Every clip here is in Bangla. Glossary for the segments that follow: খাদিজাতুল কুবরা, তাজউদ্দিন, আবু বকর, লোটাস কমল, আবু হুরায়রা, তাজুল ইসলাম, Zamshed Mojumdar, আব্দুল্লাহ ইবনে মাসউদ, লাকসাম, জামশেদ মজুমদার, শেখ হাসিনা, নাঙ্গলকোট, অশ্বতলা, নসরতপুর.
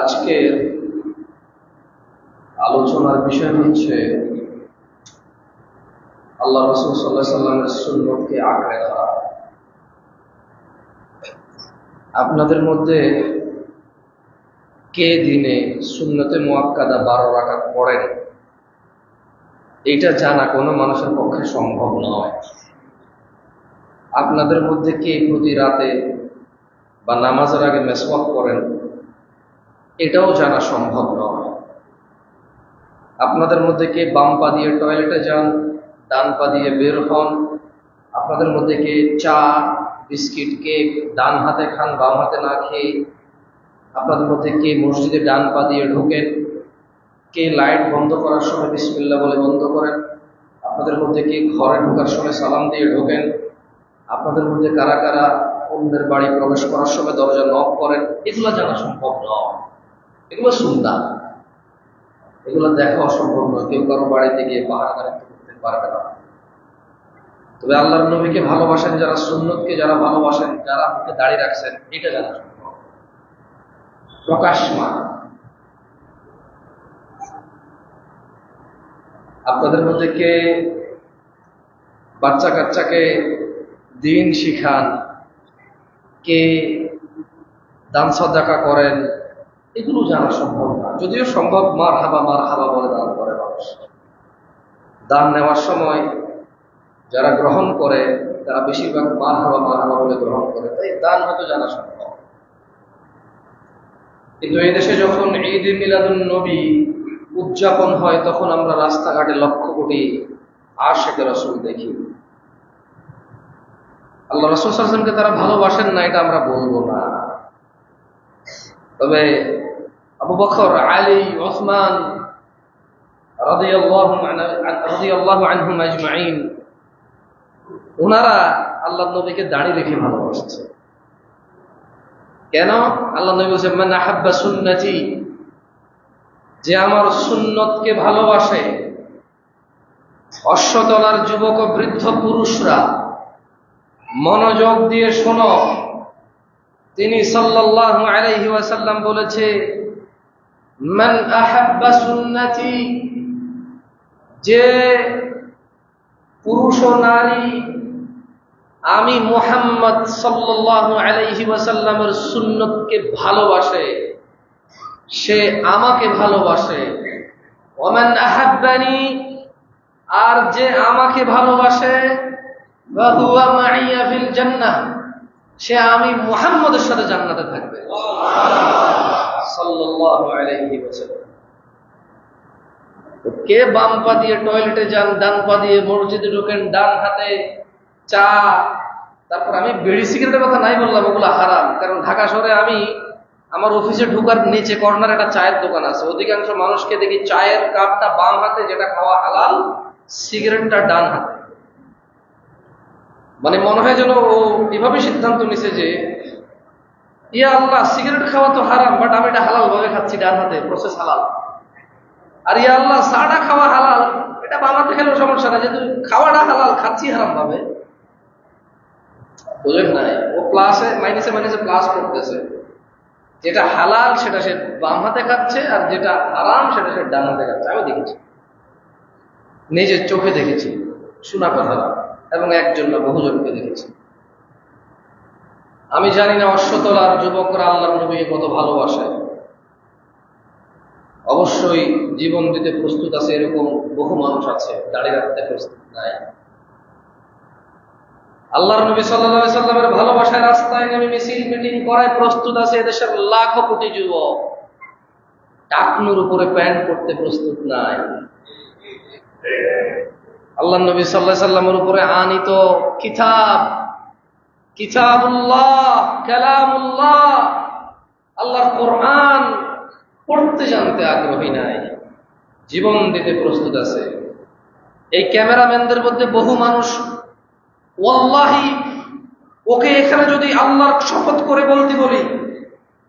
আজকের আলোচনার বিষয় হচ্ছে আল্লাহ রাসূল সাল্লাল্লাহু আলাইহি ওয়াসাল্লামের সুন্নতকে আঁকড়ে ধরা। আপনাদের মধ্যে কে দিনে সুন্নতে মুআক্কাদা ১২ রাকাত পড়েন? এটা জানা কোনো মানুষের পক্ষে সম্ভব নয়। আপনাদের মধ্যে কে প্রতি রাতে বা নামাজের আগে মেসওয়াক করেন? এটাও জানা সম্ভব নয়। আপনাদের মধ্যে কে বাম পা দিয়ে টয়লেটে যান, ডান পা দিয়ে বের হন? আপনাদের মধ্যে কে চা বিস্কিট কেক ডান হাতে খান বাম হাতে না খেয়ে? আপনাদের মধ্যে কে মসজিদে ডান পা দিয়ে ঢোকেন? কে লাইট বন্ধ করার সময় বিসমিল্লাহ বলে বন্ধ করেন? আপনাদের মধ্যে কে ঘরে ঢোকার সময় সালাম দিয়ে ঢোকেন? আপনাদের মধ্যে কারা কারা অন্যের বাড়ি প্রবেশ করার সময় দরজা নক করেন? এগুলো জানা সম্ভব নয়, এগুলো সুন্নাহ, এগুলো দেখা অসম্ভব নয়। কেউ কারো বাড়িতে গিয়ে পাহাড় করতে পারবে না। তবে আল্লাহর নবীকে ভালোবাসেন যারা, সুন্নতকে যারা ভালোবাসেন, যারা মুখে দাঁড়িয়ে রাখছেন, এটা জানা সম্ভব। প্রকাশমান আপনাদের মধ্যে কে বাচ্চা কাচ্চাকে দিন শিখান, কে দান সদাকা করেন? এগুলো জানা সম্ভব না, যদিও সম্ভব। মার হাবা বলে দান করে মানুষ। দান নেওয়ার সময় যারা গ্রহণ করে তারা বেশিরভাগ মার হাবা বলে গ্রহণ করে, তাই দান হয়তো জানা সম্ভব। কিন্তু এই দেশে যখন ঈদে মিলাদুন নবী উদযাপন হয় তখন আমরা রাস্তাঘাটে লক্ষ কোটি আশিক রাসূল দেখি। আল্লাহ রাসূল সাল্লাল্লাহু আলাইহি ওয়াসাল্লামকে তারা ভালোবাসেন না, এটা আমরা বলবো না। তবে আবু বকর, আলী, ওসমান রাদিয়াল্লাহু আনহুম আজমাইন, ওনারা আল্লাহর নবীকে দাঁড়িয়ে রেখে ভালোবাসছে। কেন? আল্লাহ নবী বলেছেন, মান আহাব্বা সুন্নতি, যে আমার সুন্নতকে ভালোবাসে। অশ্বতলার যুবক ও বৃদ্ধ পুরুষরা মনোযোগ দিয়ে শোনো, তিনি সাল্লাল্লাহু আলাইহি ওয়াসাল্লাম বলেছে, মান আহাব্বা সুন্নতি, যে পুরুষ ও নারী আমি মুহাম্মদ সাল্লাল্লাহু আলাইহি ওয়াসাল্লামের সুন্নতকে ভালোবাসে, সে আমাকে ভালোবাসে। ওমান আহাব্বানি, আর যে আমাকে ভালোবাসে, ফাহুয়া মাইয়া ফিল জান্নাহ, সে আমি মুহাম্মদের সাথে জান্নাতে থাকবে সাল্লাল্লাহু আলাইহি ওয়াসাল্লাম। কে বাম পা দিয়ে টয়লেটে যান, ডান পা দিয়ে মসজিদে ঢোকেন, ডান হাতে চা, তারপর আমি বিড়ি সিগারেটের কথা নাই বললাম, ওগুলো হারাম। কারণ ঢাকা শহরে আমি আমার অফিসে ঢোকার নিচে কর্নারে একটা চায়ের দোকান আছে, অধিকাংশ মানুষকে দেখি চায়ের কাপটা বাম হাতে, যেটা খাওয়া হালাল, সিগারেটটা ডান হাতে। মানে মনে হয় যেন ও এভাবে সিদ্ধান্ত নিছে যে, ইয়া আল্লাহ, সিগারেট খাওয়া তো হারাম, বাট আমি এটা হালাল ভাবে খাচ্ছি, ডান হাতে, প্রসেস হালাল। আর ইয়া আল্লাহ, চাটা খাওয়া হালাল, এটা বাম হাতে খেলেও সমস্যা না, যেহেতু খাওয়াটা হালাল, খাচ্ছি হারাম ভাবে। বোঝেন নাই? ও প্লাসে মাইনাসে মাইনাসে প্লাস করতেছে। যেটা হালাল সেটা সে বাম হাতে খাচ্ছে, আর যেটা হারাম সেটা সে ডান হাতে খাচ্ছে। আমি দেখেছি, নিজের চোখে দেখেছি, শোনা কথা না, এবং একজন না বহুজনকে দেখেছি। আমি জানি না অশ্বতলার যুবকরা আল্লাহর নবীকে কত ভালোবাসে। অবশ্যই জীবন দিতে প্রস্তুত আছে এরকম বহু মানুষ আছে, দাঁড়িয়ে রাখতে প্রস্তুত নাই। আল্লাহর নবী সাল্লাল্লাহু আলাইহি সাল্লামের ভালোবাসায় রাস্তায় নেমে মিছিল মিটিং করায় প্রস্তুত আছে এদেশের লাখো কোটি যুবক। টাকনুর উপরে প্যান্ট করতে প্রস্তুত নাই। আল্লাহর নবী সাল্লাল্লাহু আলাইহি সাল্লামের উপরে আনিত কিতাবুল্লাহ, কালামুল্লাহ, আল্লাহর কোরআন পড়তে জানতে আগ্রহী নাই, জীবন দিতে প্রস্তুত আছে। এই ক্যামেরাম্যানদের মধ্যে বহু মানুষ, ওয়াল্লাহি ওকে এখানে যদি আল্লাহর শপথ করে বলতে বলি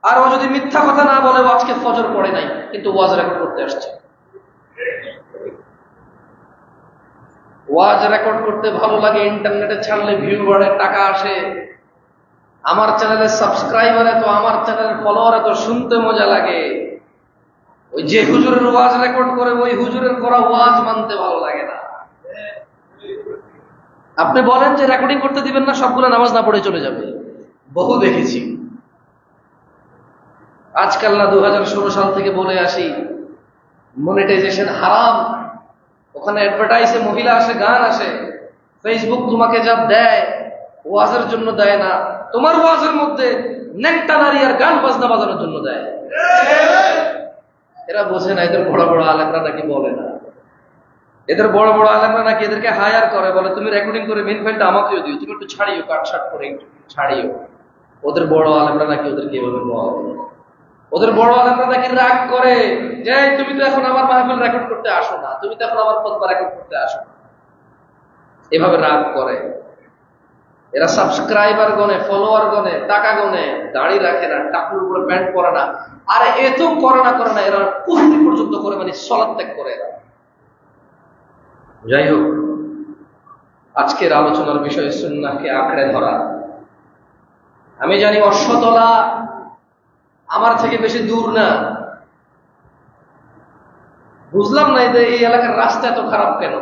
আর ও যদি মিথ্যা কথা না বলে, আজকে ফজর পড়ে নাই কিন্তু ওয়াজ রেকর্ড করতে আসছে। ওয়াজ রেকর্ড করতে ভালো লাগে, ইন্টারনেটে ছাড়লে ভিউ বাড়ে, টাকা আসে। আমার চ্যানেলের সাবস্ক্রাইবার এত, আমার চ্যানেলের ফলোয়ার এত, শুনতে মজা লাগে। ওই যে হুজুরের ওয়াজ রেকর্ড করে ওই হুজুরের করা ওয়াজ মানতে ভালো লাগে না। আপনি বলেন যে রেকর্ডিং করতে দিবেন না, সবগুলো নামাজ না পড়ে চলে যাবে, বহু দেখেছি। আজকাল না 2016 সাল থেকে বলে আসি মনিটাইজেশন হারাম, ওখানে অ্যাডভার্টাইজে মহিলা আসে, গান আসে, ফেসবুক তোমাকে যা দেয় ওয়াজের জন্য দেয় না, তোমার ওয়াজের মধ্যে নেংটা নারী আর গান বাজনা বাজানোর জন্য দেয়। এরা বোঝে না, এদের বড় বড় আলেমরা নাকি বলে না, এদের বড় বড় আলেমরা নাকি এদেরকে হায়ার করে, বলে তুমি রেকর্ডিং করে মেইন ফাইলটা আমাকেও দিও, তুমি একটু ছাড়িও, কাটছাট করে ছাড়িও। ওদের বড় আলেমরা নাকি ওদেরকে এভাবে বলে। ওদের বড় আলেমরা নাকি রাগ করে যে তুমি তো এখন আমার মাহফিল রেকর্ড করতে আসো না, তুমি তো এখন আমার খুতবা রেকর্ড করতে আসো না, এভাবে রাগ করে। এরা সাবস্ক্রাইবার গনে, ফলোয়ার গনে, টাকা গনে, দাড়ি রাখে না, টাকুর উপরে প্যান্ট পরে না, আর এত করে না, এরা কুফরি পর্যন্ত করে, মানে সালাত ত্যাগ করে এরা। যাই হোক, আজকের আলোচনার বিষয় সুন্নাহকে আঁকড়ে ধরা। আমি জানি অশ্বতলা আমার থেকে বেশি দূর না, বুঝলাম না যে এই এলাকার রাস্তা এত খারাপ কেন।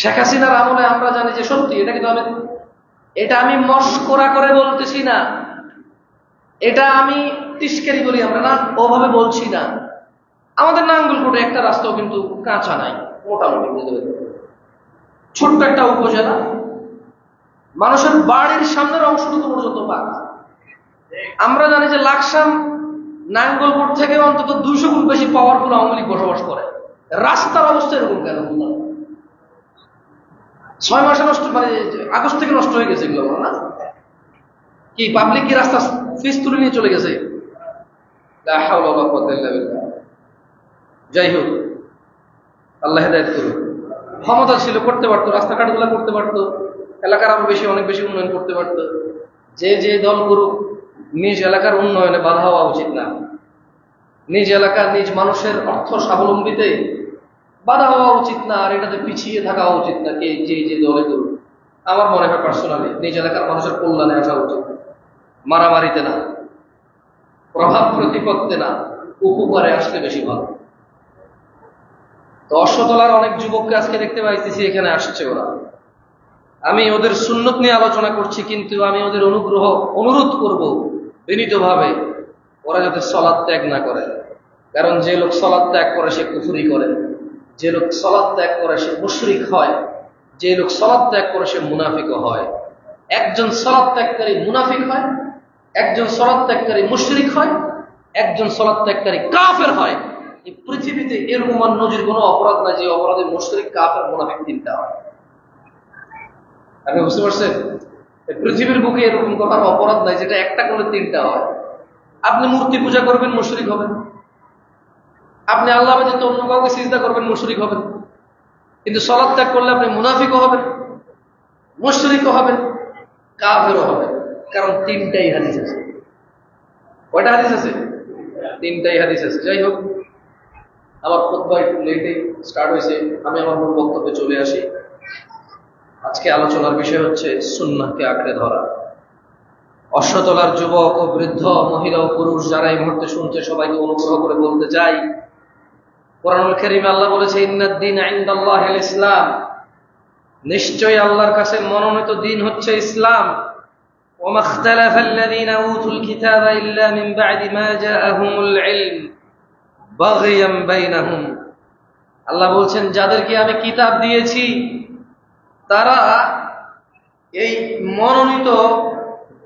শেখ হাসিনার আমলে আমরা জানি যে সত্যি, এটা কিন্তু এটা আমি মস্করা করে বলতেছি না, এটা আমি টিস্কারি বলি, আমরা না ওভাবে বলছি না। আমাদের নাঙ্গলকোটে একটা রাস্তাও কিন্তু কাঁচা নাই, মোটামুটি ছোট্ট একটা উপজেলা, মানুষের বাড়ির সামনের অংশটুকু পর্যন্ত পাকা। আমরা জানি যে লাকসাম, নাঙ্গলকোট থেকে অন্তত 200 গুণ বেশি পাওয়ারফুল আওয়ামী লীগ বসবাস করে, রাস্তার অবস্থা এরকম কেন? 6 মাসে নষ্ট, মানে আগস্ট থেকে নষ্ট হয়ে গেছে এগুলো না কি, পাবলিক কি রাস্তা ফিস তুলে নিয়ে চলে গেছে? যাই হোক, আল্লাহ হেদায়েত করুন। ক্ষমতা ছিল, করতে পারতো, রাস্তাঘাটগুলো করতে পারতো, এলাকার আরো বেশি, অনেক বেশি উন্নয়ন করতে পারতো। যে দল করুক, নিজ এলাকার উন্নয়নে বাধা হওয়া উচিত না, নিজ এলাকার নিজ মানুষের অর্থ স্বাবলম্বীতে বাধা হওয়া উচিত না, আর এটাতে পিছিয়ে থাকা উচিত না কে যে দলে করুক। আমার মনে হয় পার্সোনালি নিজ এলাকার মানুষের কল্যাণে আসা উচিত, মারামারিতে না, প্রভাব প্রতিপত্তে না, উপকারে আসতে বেশি ভালো। তো অশ্বতলার অনেক যুবককে আজকে দেখতে পাইতেছি এখানে আসছে ওরা। আমি ওদের সুন্নত নিয়ে আলোচনা করছি, কিন্তু আমি ওদের অনুরোধ করব বিনীতভাবে, ওরা যাতে সালাত ত্যাগ না করে। কারণ যে লোক সালাত ত্যাগ করে সে কুফরি করে, যে লোক সালাত ত্যাগ করে সে মুশরিক হয়, যে লোক সালাত ত্যাগ করে সে মুনাফিকও হয়। একজন সালাত ত্যাগকারী মুনাফিক হয়, একজন সালাত ত্যাগকারী মুশরিক হয়, একজন সালাত ত্যাগকারী কাফের হয়। এই পৃথিবীতে এরকম নজির কোনো অপরাধ না যে অপরাধে মুশরিক, কাফের, মুনাফিক তিনটা হয়। আপনি বুঝতে পারছেন, পৃথিবীর বুকে এরকম কথার অপরাধ নাই যেটা একটা করে তিনটা হয়। আপনি মূর্তি পূজা করবেন, মুশরিক হবেন। আপনি আল্লাহ ব্যতীত অন্য কাউকে সিজদা করবেন, মুশরিক হবেন। কিন্তু সালাত ত্যাগ করলে আপনি মুনাফিকও হবেন, মুশরিকও হবেন, কাফেরও হবেন। কারণ তিনটাই হাদিস আছে। কয়টা হাদিস আছে? তিনটাই হাদিস আছে। যাই হোক, আমার খুতবা একটু লেটে স্টার্ট হয়েছে, আমি আমার মূল বক্তব্যে চলে আসি। আজকে আলোচনার বিষয় হচ্ছে সুন্নাহকে আঁকড়ে ধরা। অশ্বতলার যুবক ও বৃদ্ধ, মহিলা ও পুরুষ যারা এই মুহূর্তে শুনছে, সবাইকে অনুগ্রহ করে বলতে চাই, কোরআনুল কারীমে আল্লাহ বলেছে ইন্নাদ দীন ইনদাল্লাহিল ইসলাম, নিশ্চয়ই আল্লাহর কাছে মনোনীত দিন হচ্ছে ইসলাম। ওয়া মাখতালাফাল্লাযীনা উতুল কিতাবা ইল্লা মিন বা'দি মা জাআহুমুল ইলম বাগিয়াম বাইনাহুম। আল্লাহ বলছেন, যাদেরকে আমি কিতাব দিয়েছি তারা এই মনোনীত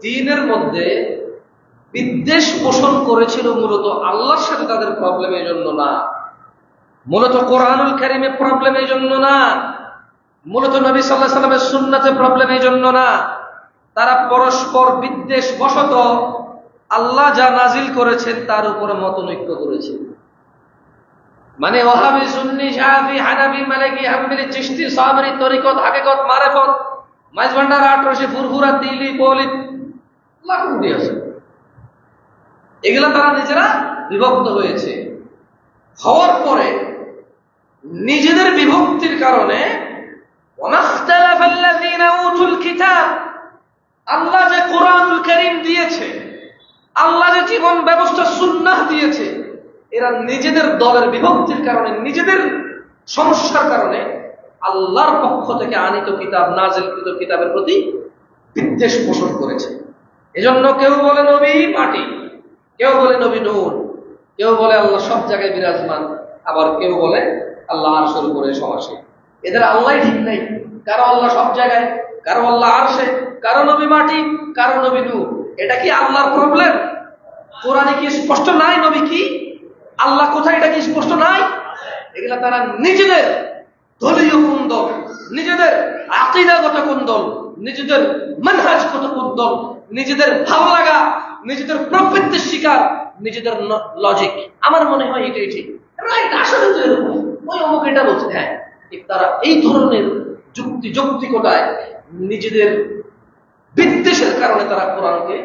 দ্বীনের মধ্যে বিদ্বেষ পোষণ করেছিল, মূলত আল্লাহর সাথে তাদের প্রবলেম এই জন্য না, মূলত কোরআনুল কারীমে প্রবলেম এই জন্য না, মূলত নবী সাল্লাল্লাহু আলাইহি ওয়াসাল্লামের সুন্নাতে প্রবলেম এই জন্য না, তারা পরস্পর বিদ্বেষ বশত আল্লাহ যা নাজিল করেছেন তার উপরে মতনৈক্য করেছে। মানে ওয়াহাবি, সুন্নি, শাফি, হানাফি, মালিকি, হাম্বলি, চিশতি, সাবরি, তরিকত, হাকিকত, মারিফত, মাইজভান্ডার, আটরশি, ফুরফুরা, দিলি, বলিত, লাগুন দিয়েছে, এগুলা তারা নিজেরা বিভক্ত হয়েছে। হওয়ার পরে নিজেদের বিভক্তির কারণে আল্লাহ যে কুরআনুল কারীম দিয়েছে, আল্লাহ যে জীবন ব্যবস্থা সুন্নাহ দিয়েছে, এরা নিজেদের দলের বিভক্তির কারণে, নিজেদের সমস্যার কারণে আল্লাহর পক্ষ থেকে আনিত কিতাব, নাজিলকৃত কিতাবের প্রতি বিদ্বেষ পোষণ করেছে। এজন্য কেউ বলে নবী মাটি, কেউ বলে নবী নূর, কেউ বলে আল্লাহ সব জায়গায় বিরাজমান, আবার কেউ বলে আল্লাহ আরশের উপরে সমাসীন। এদের আল্লাহ ঠিক নেই, কারো আল্লাহ সব জায়গায়, কারো আল্লাহ আরশে, কারো নবী মাটি, কারো নবী নূর। এটা কি আল্লাহর প্রবলেম? কোরআনে কি স্পষ্ট নাই নবী কি, আল্লাহ কোথায়, এটা কি স্পষ্ট নাই? এগুলা তারা নিজেদের দলীয় কুন্দল, নিজেদের আকীদাগত কুন্দল, নিজেদের মানহাজগত কুন্দল, নিজেদের ভালো লাগা, নিজেদের প্রবৃত্তির শিকার, নিজেদের লজিক। আমার মনে হয় এটাই ঠিক, রাইট। আসলে তো এরকম ওই অমুক এটা বলছে, হ্যাঁ। তারা এই ধরনের যুক্তি যৌক্তিকতায়, নিজেদের বিদ্বেষের কারণে তারা কোরআনকে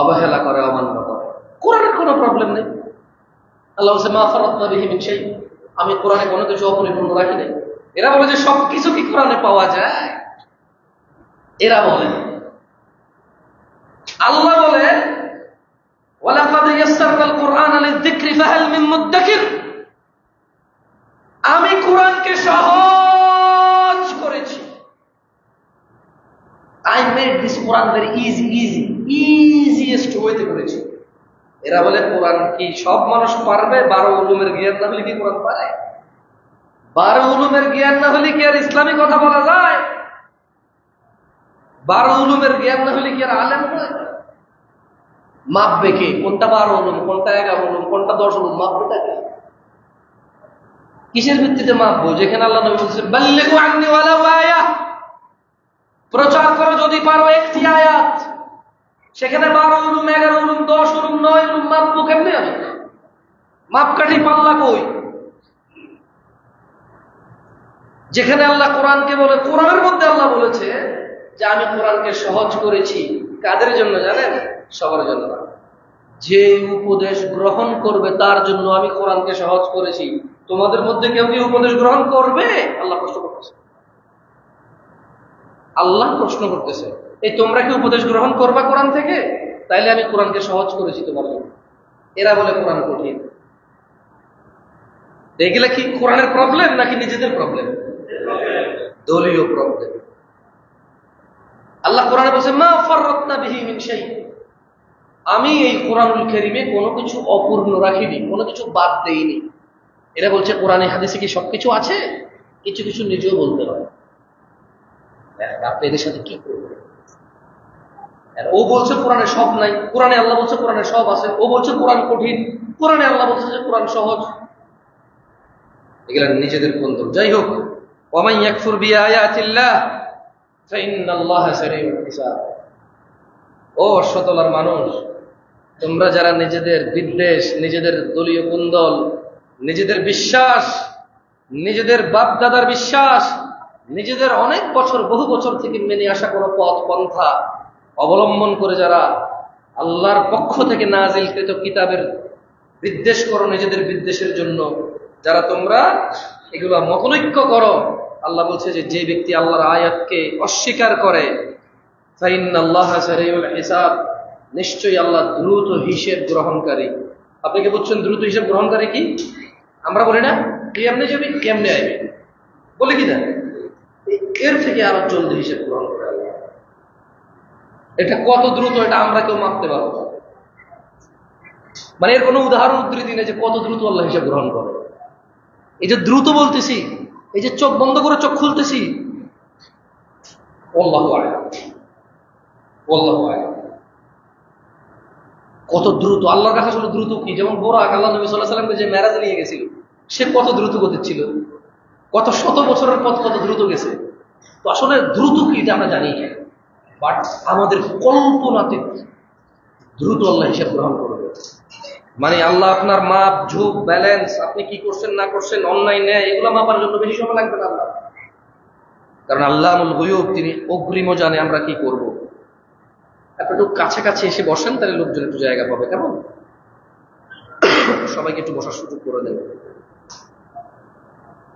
অবহেলা করে, অমান্য করে। কোরআনের কোনো প্রবলেম নেই। আল্লাহ মা ফারাতনা বিহি মিন শাই, আমি কোরআনে কোনো কিছু অপরিপূর্ণ রাখি নাই। এরা বলে যে সবকিছু কি কোরআনে পাওয়া যায়? এরা বলে, আল্লাহ বলে ওয়ালাকাদ ইয়াসসারনাল কুরআনা লিযযিকরি ফাহাল মিন মুদ্দাকির, আমি কোরআনকে সহজ করেছি। I made this Quran very easiest way তে করেছি। এরা বলে কোরআন কি সব মানুষ পারবে? 12 উলুমের জ্ঞান না হলে কি কোরআন পারে? 12 উলুমের জ্ঞান না হলে কি আর ইসলামী কথা বলা যায়? 12 উলুমের জ্ঞান না হলে কি আর আলেম হয়? মাপবে কে কোনটা 12 উলুম, কোনটা 11 উলুম, কোনটা 10 উলুম? মাপবেটা কে? কিসের ভিত্তিতে মাপবো? যেখানে আল্লাহ নবী বলেছেন বাল্লিগু আননি ওয়ালা আয়া, প্রচার করো যদি পারো একটি আয়াত। সেখানে 12 উলুম, 11 উলুম, 10 উলুম, 9 উলুম মাপবো কেমনে? আমি মাপকাঠি পাল্লা কই? যেখানে আল্লাহ কোরআনকে বলে, কোরআনের মধ্যে আল্লাহ বলেছে যে আমি কোরআনকে সহজ করেছি। কাদের জন্য জানেন? সবার জন্য না। যে উপদেশ গ্রহণ করবে তার জন্য আমি কোরআনকে সহজ করেছি। তোমাদের মধ্যে কেউ কি উপদেশ গ্রহণ করবে? আল্লাহ প্রশ্ন করতেছে, আল্লাহ প্রশ্ন করতেছে, এই তোমরা কি উপদেশ গ্রহণ করবা কোরআন থেকে? তাইলে আমি কোরআনকে সহজ করেছি তোমার জন্য। এরা বলে কোরআন কঠিন। এগুলা কি কোরআনের প্রবলেম নাকি নিজেদের প্রবলেম? দলীয় প্রবলেম। আল্লাহ কোরআনে বলছে মা ফাররাতনা বিহি মিন শাই, আমি এই কোরআনুল কারীমে কোনো কিছু অপূর্ণ রাখিনি, কোনো কিছু বাদ দেইনি। এরা বলছে কোরআনে হাদিসে কি সবকিছু আছে? কিছু কিছু নিজেও বলতে হয়। আপনি এদের সাথে কি করবেন? ও বলছে কোরআনে সব নাই, কোরআনে আল্লাহ বলছে কোরআনে সব আছে। ও বলছে কোরআন কঠিন, কোরআনে আল্লাহ বলছে যে কোরআন সহজ। এগুলা নিজেদের কুন্দল। যাই হোক, ওয়া মান ইয়াকফুর বিআয়াতিল্লাহ ফা ইন্নাল্লাহা সারিউল হিসাব। ও অশ্বতলার মানুষ, তোমরা যারা নিজেদের বিদ্বেষ, নিজেদের দলীয় কুন্দল, নিজেদের বিশ্বাস, নিজেদের বাপদাদার বিশ্বাস, নিজেদের অনেক বছর, বহু বছর থেকে মেনে আসা কোনো পথ পন্থা অবলম্বন করে যারা আল্লাহর পক্ষ থেকে নাজিলকৃত কিতাবের বিদ্বেষ করো, নিজেদের বিদ্বেষের জন্য যারা তোমরা এগুলো মতনৈক্য করো, আল্লাহ বলছে যে যে ব্যক্তি আল্লাহর আয়াতকে অস্বীকার করে ফা ইন্নাল্লাহা সারিউল হিসাব, নিশ্চয়ই আল্লাহ দ্রুত হিসেব গ্রহণকারী। আপনি কি বুঝছেন দ্রুত হিসেব গ্রহণকারী কি? আমরা বলি না কেমনে যাবি, কেমনে আইবি, বলি কি না? এর থেকে আরো জলদি হিসেব গ্রহণ করে আল্লাহ। এটা কত দ্রুত এটা আমরা কেউ মাপতে পারবো না। মানে এর কোনো উদাহরণ উদ্ধৃতি নেই যে কত দ্রুত আল্লাহ হিসেব গ্রহণ করে। এই যে দ্রুত বলতেছি, এই যে চোখ বন্ধ করে চোখ খুলতেছি, আল্লাহু আকবার, আল্লাহু আকবার, কত দ্রুত আল্লাহর কাছে। আসলে দ্রুত কি? যেমন বোরাক, আল্লাহ নবী সাল্লাল্লাহু আলাইহি ওয়াসাল্লামকে যে মেরাজে নিয়ে গেছিল, সে কত দ্রুত গতি ছিল, কত শত বছরের পথ কত দ্রুত গেছে। তো আসলে দ্রুত কি এটা আমরা জানি না, বাট আমাদের কল্পনাতীত দ্রুত আল্লাহ হিসাব গ্রহণ করবে। মানে আল্লাহ আপনার মাপ, ঝোঁক, ব্যালেন্স, আপনি কি করছেন না করছেন, অন্যায় ন্যায়, এগুলো মাপার জন্য বেশি সময় লাগবে না আল্লাহ। কারণ আল্লাহুল গায়ব, তিনি অগ্রিমও জানে আমরা কি করব। আপনি একটু কাছাকাছি এসে বসেন, তাহলে লোকজন একটু জায়গা পাবে। কেমন? সবাইকে একটু বসার সুযোগ করে দেবেন।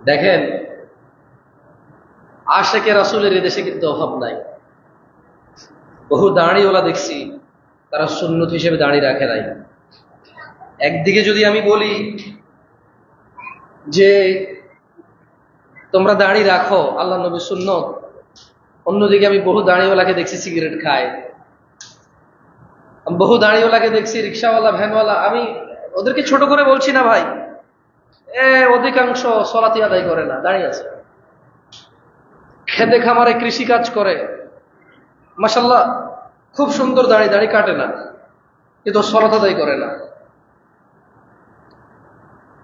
দেখেন, আশেকে রাসূলের দেশে কিন্তু অভাব নাই। বহু দাঁড়িওয়ালা দেখছি তারা সুন্নত হিসেবে দাঁড়িয়ে রাখে নাই। একদিকে যদি আমি বলি যে তোমরা দাঁড়িয়ে রাখো, আল্লাহ নবী সুন্নত, অন্যদিকে আমি বহু দাঁড়িওয়ালাকে দেখছি সিগারেট খায়, বহু দাঁড়িওয়ালাকে দেখছি রিক্সাওয়ালা, ভ্যানওয়ালা। আমি ওদেরকে ছোট করে বলছি না ভাই, অধিকাংশ সলাতি আদায় করে না, দাঁড়িয়ে আছে, খেতে খামারে কৃষি কাজ করে, মাশাআল্লাহ খুব সুন্দর দাড়ি, দাড়ি কাটে না কিন্তু সলাত আদায় করে না।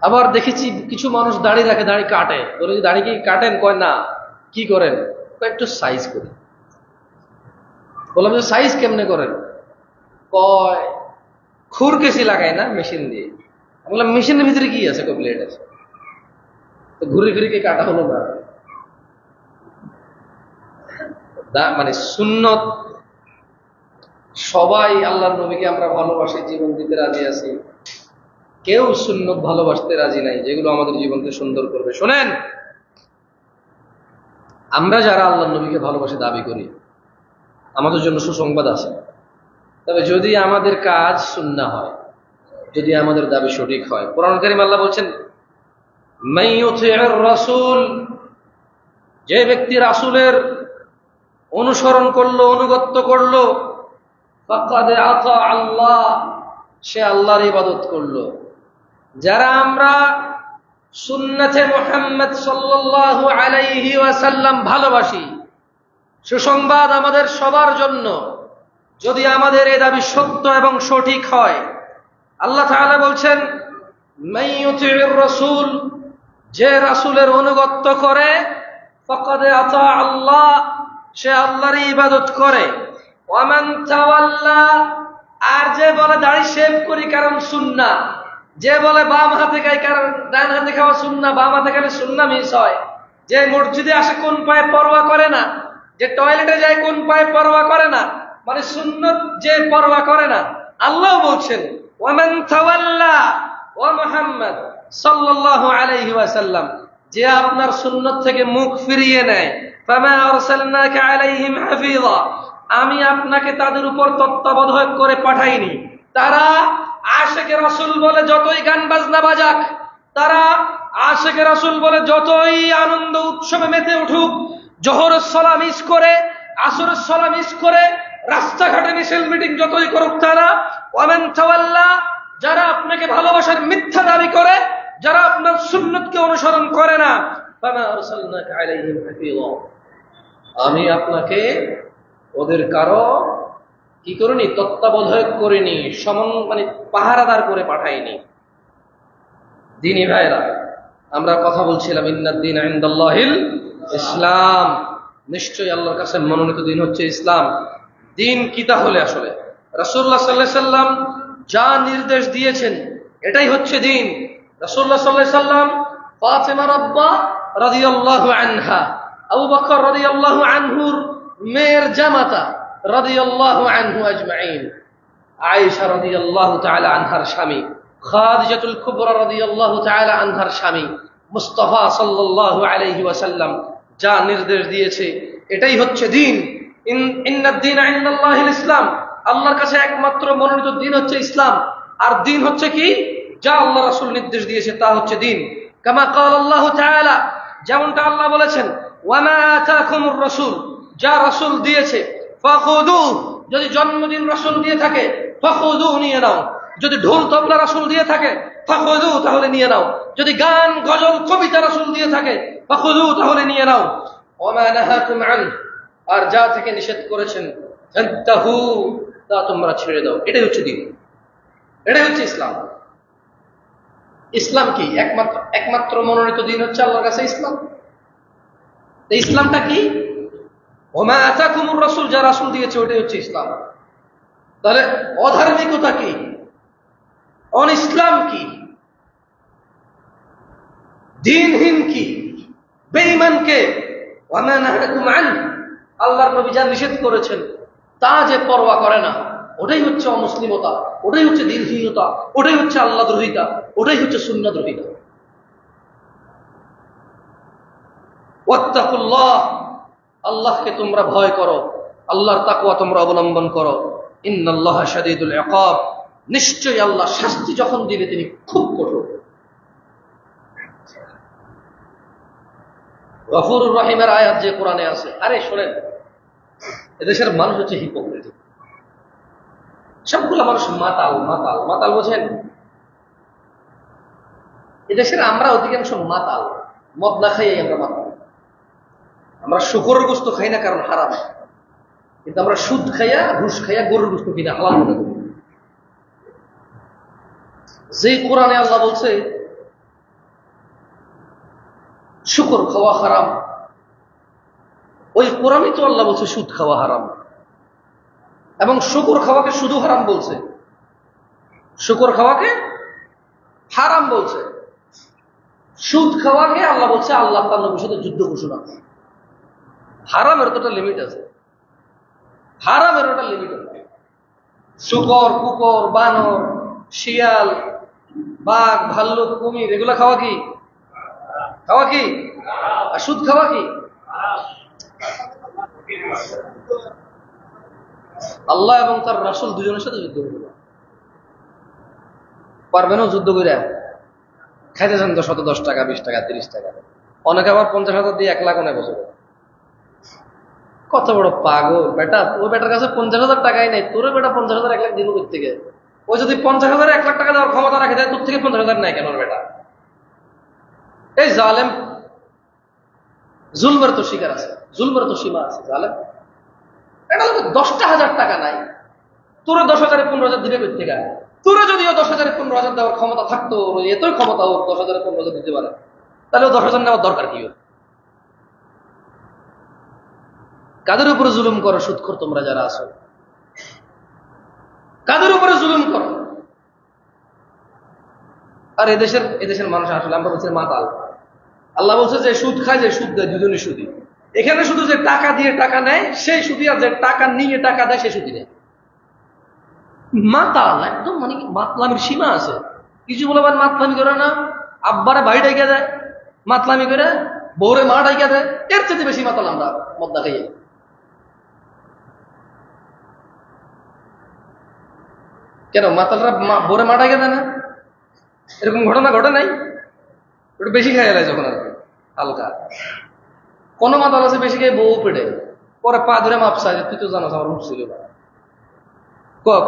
আবার দেখেছি কিছু মানুষ দাড়ি রাখে, দাড়ি কাটে, বলে যে দাড়ি কি কাটেন, কয় না, কি করেন, একটু সাইজ করেন। বললাম যে সাইজ কেমনে করেন, কয় খুর কেসি লাগায় না মেশিন দিয়ে। বললাম মেশিনের ভিতরে কি আছে, কয় ব্লেড আছে, তো ঘুরে ঘুরে কে কাটা হলো না। মানে সুন্নত সবাই, আল্লাহর নবীকে আমরা ভালোবাসি, জীবন দিতে রাজি আছি, কেউ সুন্নত ভালোবাসতে রাজি নাই, যেগুলো আমাদের জীবনকে সুন্দর করবে। শোনেন, আমরা যারা আল্লাহর নবীকে ভালোবাসি দাবি করি, আমাদের জন্য সুসংবাদ আছে, তবে যদি আমাদের কাজ সুন্নাহ হয়, যদি আমাদের দাবি সঠিক হয়। কোরআন কারীমে আল্লাহ বলছেন, মান ইউতিউর রাসূল, যে ব্যক্তি রাসূলের অনুসরণ করলো, অনুগত্য করলো, ফাকাদ আতা আল্লাহ, সে আল্লাহর ইবাদত করলো। যারা আমরা সুন্নতে মুহাম্মদ সাল্লাল্লাহু আলাইহি ওয়াসাল্লাম ভালোবাসি, সুসংবাদ আমাদের সবার জন্য, যদি আমাদের এই দাবি সত্য এবং সঠিক হয়। আল্লাহ তাআলা বলছেন, মান ইউতিউর রাসূল, যে রাসূলের অনুগত্য করে, ফাকাদ আতা আল্লাহ, সে আল্লাহর ইবাদত করে। ওয়ামান তাওয়াল্লা, আর যে বলে দাড়ি শেভ করি কারণ সুন্নাহ, যে বলে বাম হাতে খাই কারণ ডান হাতে খাওয়া সুন্নাহ, বাম হাতে খেলে সুন্নাহ মিস হয়, যে মসজিদে আসে কোন পায়ে পরোয়া করে না, যে টয়লেটে যায় কোন পায়ে পরোয়া করে না, মানে সুন্নত যে পরোয়া করে না। আল্লাহ বলছেন, ওয়ামান তাওয়াল্লা ও মুহাম্মদ সাল্লাল্লাহু আলাইহি ওয়াসাল্লাম, যে আপনার সুন্নত থেকে মুখ ফিরিয়ে নেয়, ফামা আরসালনাকা আলাইহিম হাফিযা, আমি আপনাকে তাদের উপর তত্ত্বাবধায়ক করে পাঠাইনি। তারা আশিকে রাসূল বলে যতই গান বাজনা বাজাক, তারা আশিকে রাসূল বলে যতই আনন্দ উৎসবে মেতে উঠুক, জোহরের সালাত মিস করে, আসরের সালাত মিস করে, রাস্তাঘাটে মিছিল মিটিং যতই করুক, তারা ওয়ামান তাওয়াল্লা, যারা আপনাকে ভালোবাসার মিথ্যা দাবি করে, যারা আপনার সুন্নতকে অনুসরণ করে না, ফামা আরসালনাকা আলাইহিম হাফিযা, আমি আপনাকে ওদের কারো কি করিনি, তত্ত্বাবধায়ক করিনি, সমান মানে পাহারাদার করে পাঠাইনি। দিনী ভাইরা, আমরা কথা বলছিলাম, ইন্নাদ দীন ইনদাল্লাহিল ইসলাম, নিশ্চয়ই আল্লাহর কাছে মনোনীত দিন হচ্ছে ইসলাম। দিন কি তাহলে? আসলে রাসূলুল্লাহ সাল্লাল্লাহু আলাইহি সাল্লাম যা নির্দেশ দিয়েছেন এটাই হচ্ছে দিন। রাসূলুল্লাহ সাল্লাল্লাহু আলাইহি সাল্লাম ফাতিমা রাব্বা রাদিয়াল্লাহু আনহা, আবু বকর রাদিয়াল্লাহু আনহুর মেয়ের জামাতা রাদিয়াল্লাহু আনহু আজমাইন, আয়েশা রাদিয়াল্লাহু তাআলা আনহার স্বামী, খাদিজাতুল কুবরা রাদিয়াল্লাহু তাআলা আনহার স্বামী, মুস্তাফা সাল্লাল্লাহু আলাইহি ওয়াসাল্লাম যা নির্দেশ দিয়েছে এটাই হচ্ছে দিন। ইন্নাদ দীন ইনদাল্লাহিল ইসলাম, আল্লাহর কাছে একমাত্র মনোনীত দিন হচ্ছে ইসলাম। আর দিন হচ্ছে কি? যা আল্লাহ রাসূল নির্দেশ দিয়েছে তা হচ্ছে দিন। কামা ক্বালাল্লাহু তাআলা, যেমনটা আল্লাহ বলেছেন, ওয়া মা আতাকুমুর রাসূল, যা রাসূল দিয়েছে, ফাখুদু, যদি জন্মদিন রাসূল দিয়ে থাকে ফাখুদু, নিয়ে নাও, যদি ঢোল তবলা রাসূল দিয়ে থাকে ফাখুদু, তাহলে নিয়ে নাও, যদি গান গজল কবিতা রাসূল দিয়ে থাকে ফাখুদু, তাহলে নিয়ে নাও। ওয়া মা নাহাকুম আন, আর যা থেকে নিষেধ করেছেন ফান্তাহু, তা তোমরা ছেড়ে দাও। এটাই হচ্ছে দিন, এটাই হচ্ছে ইসলাম। ইসলাম কি? একমাত্র মনোনীত দিন হচ্ছে আল্লাহর কাছে ইসলাম। ইসলামটা কি? ওমা আতাকুমুর রাসূল, যা রাসূল দিয়েছে ওটাই হচ্ছে ইসলাম। তাহলে অধার্মিকতা কি? অন ইসলাম কি? দ্বীনহীন কি? বেঈমান কে? ওয়ামা নাহাকুম আন, আল্লাহর নবী যা নিষেধ করেছেন তা যে পরোয়া করে না, ওটাই হচ্ছে অমুসলিমতা, ওটাই হচ্ছে দ্বীনহীনতা, ওটাই হচ্ছে আল্লাহ দ্রোহিতা, ওটাই হচ্ছে সুন্নাহ দ্রোহিতা। ওয়াত্তাকুল্লাহ, আল্লাহকে তোমরা ভয় করো, আল্লাহর তাকওয়া তোমরা অবলম্বন করো। ইন্নাল্লাহা শাদীদুল ইকাব, নিশ্চয়ই আল্লাহ শাস্তি যখন দিবে তিনি খুব কঠোর। গফুরুর রহিমের আয়াত যে কোরআনে আছে, আরে শোনেন, এদেশের মানুষ হচ্ছে হিপোক্রেট। সবগুলো মানুষ মাতাল মাতাল মাতাল, বোঝেন? এদেশের আমরা অধিকাংশ মাতাল, মদ না খাইয়ে আমরা মাতাল। আমরা শুকরের গোশত খাই না কারণ হারাম, কিন্তু আমরা সুদ খাইয়া ঘুষ খাইয়া গরুর গোশত কিনা হালাল মনে করি। যে কোরআনে আল্লাহ বলছে শুকর খাওয়া হারাম, ওই কোরআনই তো আল্লাহ বলছে সুদ খাওয়া হারাম, এবং শুকর খাওয়াকে শুধু হারাম বলছে, শুকর খাওয়াকে হারাম বলছে, সুদ খাওয়াকে আল্লাহ বলছে আল্লাহ তার নবীর সাথে যুদ্ধ ঘোষণা। হারামের তো একটা লিমিট আছে, হারামের একটা লিমিট আছে। শুকর, কুকুর, বানর, শিয়াল, বাঘ, ভাল্লুক, কুমির এগুলো খাওয়া কি? খাওয়া কি? আর সুদ খাওয়া কি? আল্লাহ এবং তার রাসূল দুজনের সাথে যুদ্ধ করবে। পারবেনও যুদ্ধ করে খাইতে চান তো 110 টাকা, 20 টাকা, 30 টাকা, অনেকে আবার 50,000 দিয়ে 1 লাখ অনেক বছর। কত বড় পাগল বেটা! ওই বেটার কাছে 50,000 টাকাই নাই, তোর বেটা 50,000 1 লাখ দিল করতে গিয়ে। ও যদি 50,000 1 লাখ টাকা দেওয়ার ক্ষমতা রাখে তাহলে তোর থেকে 50,000 নাই কেন বেটা? এই জালেম জুলমের তো শিকার আছে, জুলমের তো সীমা আছে। জালেম এটা হলো 10,000 টাকা নাই, তোরা 10,000 15,000 দিবে করতে গা। তোরা যদিও 10,000 15,000 দেওয়ার ক্ষমতা থাকতো, এতই ক্ষমতা ওর 10,000 15,000 দিতে পারে, তাহলে ও 10,000 নেওয়ার দরকার কি? কাদের উপরে জুলুম করো সুদখোর তোমরা যারা আছো? কাদের উপরে জুলুম করো? আর এদেশের মানুষ আসলে আমরা বলছি মাতাল। আল্লাহ বলছে যে সুদ খায়, যে সুদ দেয়, দুজনই সুদি। এখানে শুধু যে টাকা দিয়ে টাকা নেয় সেই সুদি, আর যে টাকা নিয়ে টাকা দেয় সেই সুদি নেয়। মাতাল একদম, মানে মাতলামির সীমা আছে। কিছু বলে আবার মাতলামি করে না, আব্বারে ভাই ডাইকা দেয় মাতলামি করে, বউরে মা ডাইকা দেয়। এর চেয়ে বেশি মাতাল আমরা মদ্দা খাইয়ে। কেন মাতালরা বউরে মা ডাইকা দেয় না? এরকম ঘটনা ঘটে নাই? একটু বেশি খাইয়া যায় যখন আর কি হালকা। কোন মাতাল আছে বেশি খেয়ে বউ পেটে, পরে পা ধরে মাপ চাই, তুই তো জানাস আমার মুখ ছিল।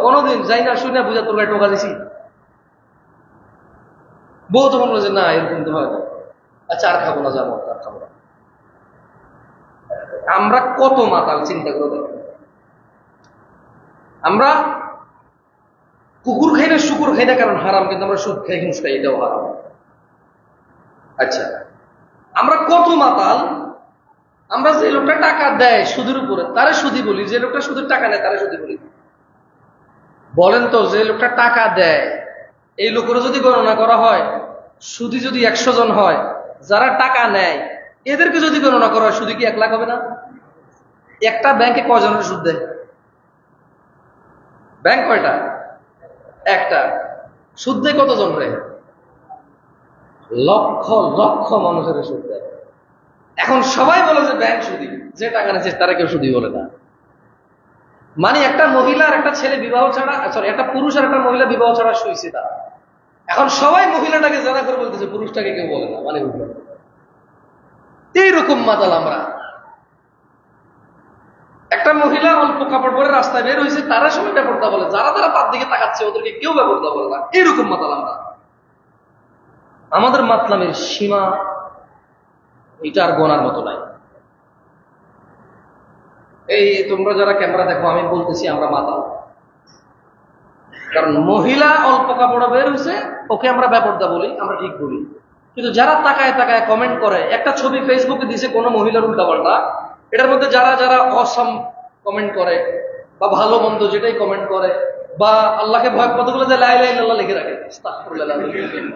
কোনদিন যাই না শুনে বুঝা তোর গায়ে টোকা দিছি? বউ তখন বলে যে না এরকম তো হয়, আচ্ছা আর খাবো না, যাবো আর খাবো না। আমরা কত মাতাল চিন্তা করে দেখ। আমরা কুকুর খাই না, শুকুর খাই না কারণ হারাম, কিন্তু আমরা সুদ খাই, ঘুষ খাই, এটাও হারাম। আচ্ছা আমরা কত মাতাল! আমরা যে লোকটা টাকা দেয় সুদের উপরে তারা সুদি বলি, যে লোকটা সুদের টাকা নেয় তারা সুদি বলি। বলেন তো, যে লোকটা টাকা দেয় এই লোকের যদি গণনা করা হয়, সুদি যদি 100 জন হয়, যারা টাকা নেয় এদেরকে যদি গণনা করা হয়, সুদি কি 1 লাখ হবে না? একটা ব্যাংকে কয়জনের সুদ দেয়? ব্যাংক কয়টা? একটা। সুদ দেয় কতজন রে? লক্ষ লক্ষ মানুষের সুদ দেয়। এখন সবাই বলে যে ব্যাংক সুদি, যে টাকা নেছে তারা কেউ সুদি বলে না। মানে একটা মহিলা আর একটা ছেলে বিবাহ ছাড়া, সরি একটা পুরুষ আর একটা মহিলা বিবাহ ছাড়া শুইছে তারা। এখন সবাই মহিলাটাকে জানা করে বলতেছে, পুরুষটাকে কেউ বলে না। মানে এইরকম মাতাল আমরা। একটা মহিলা অল্প কাপড় পরে রাস্তায় বের হয়েছে, তারা সবাই ব্যাপারটা বলে, যারা তারা তার দিকে তাকাচ্ছে ওদেরকে কেউ ব্যাপারটা বলে না। এইরকম মাতাল আমরা। আমাদের মাতলামের সীমা এটা আর গোনার মতো নাই। এই তোমরা যারা ক্যামেরা দেখো, আমি বলতেছি আমরা মাতাল, কারণ মহিলা অল্প কাপড়ে বের হয়েছে, ওকে আমরা ব্যাপারটা বলি, আমরা ঠিক বলি। কিন্তু যারা তাকায় তাকায় কমেন্ট করে, একটা ছবি ফেসবুকে দিছে কোনো মহিলার উল্টাপাল্টা, এটার মধ্যে যারা যারা অসম কমেন্ট করে বা ভালো মন্দ যেটাই কমেন্ট করে, বা আল্লাহকে ভয় কতগুলো যে লা ইলাহা ইল্লাল্লাহ লিখে রাখে,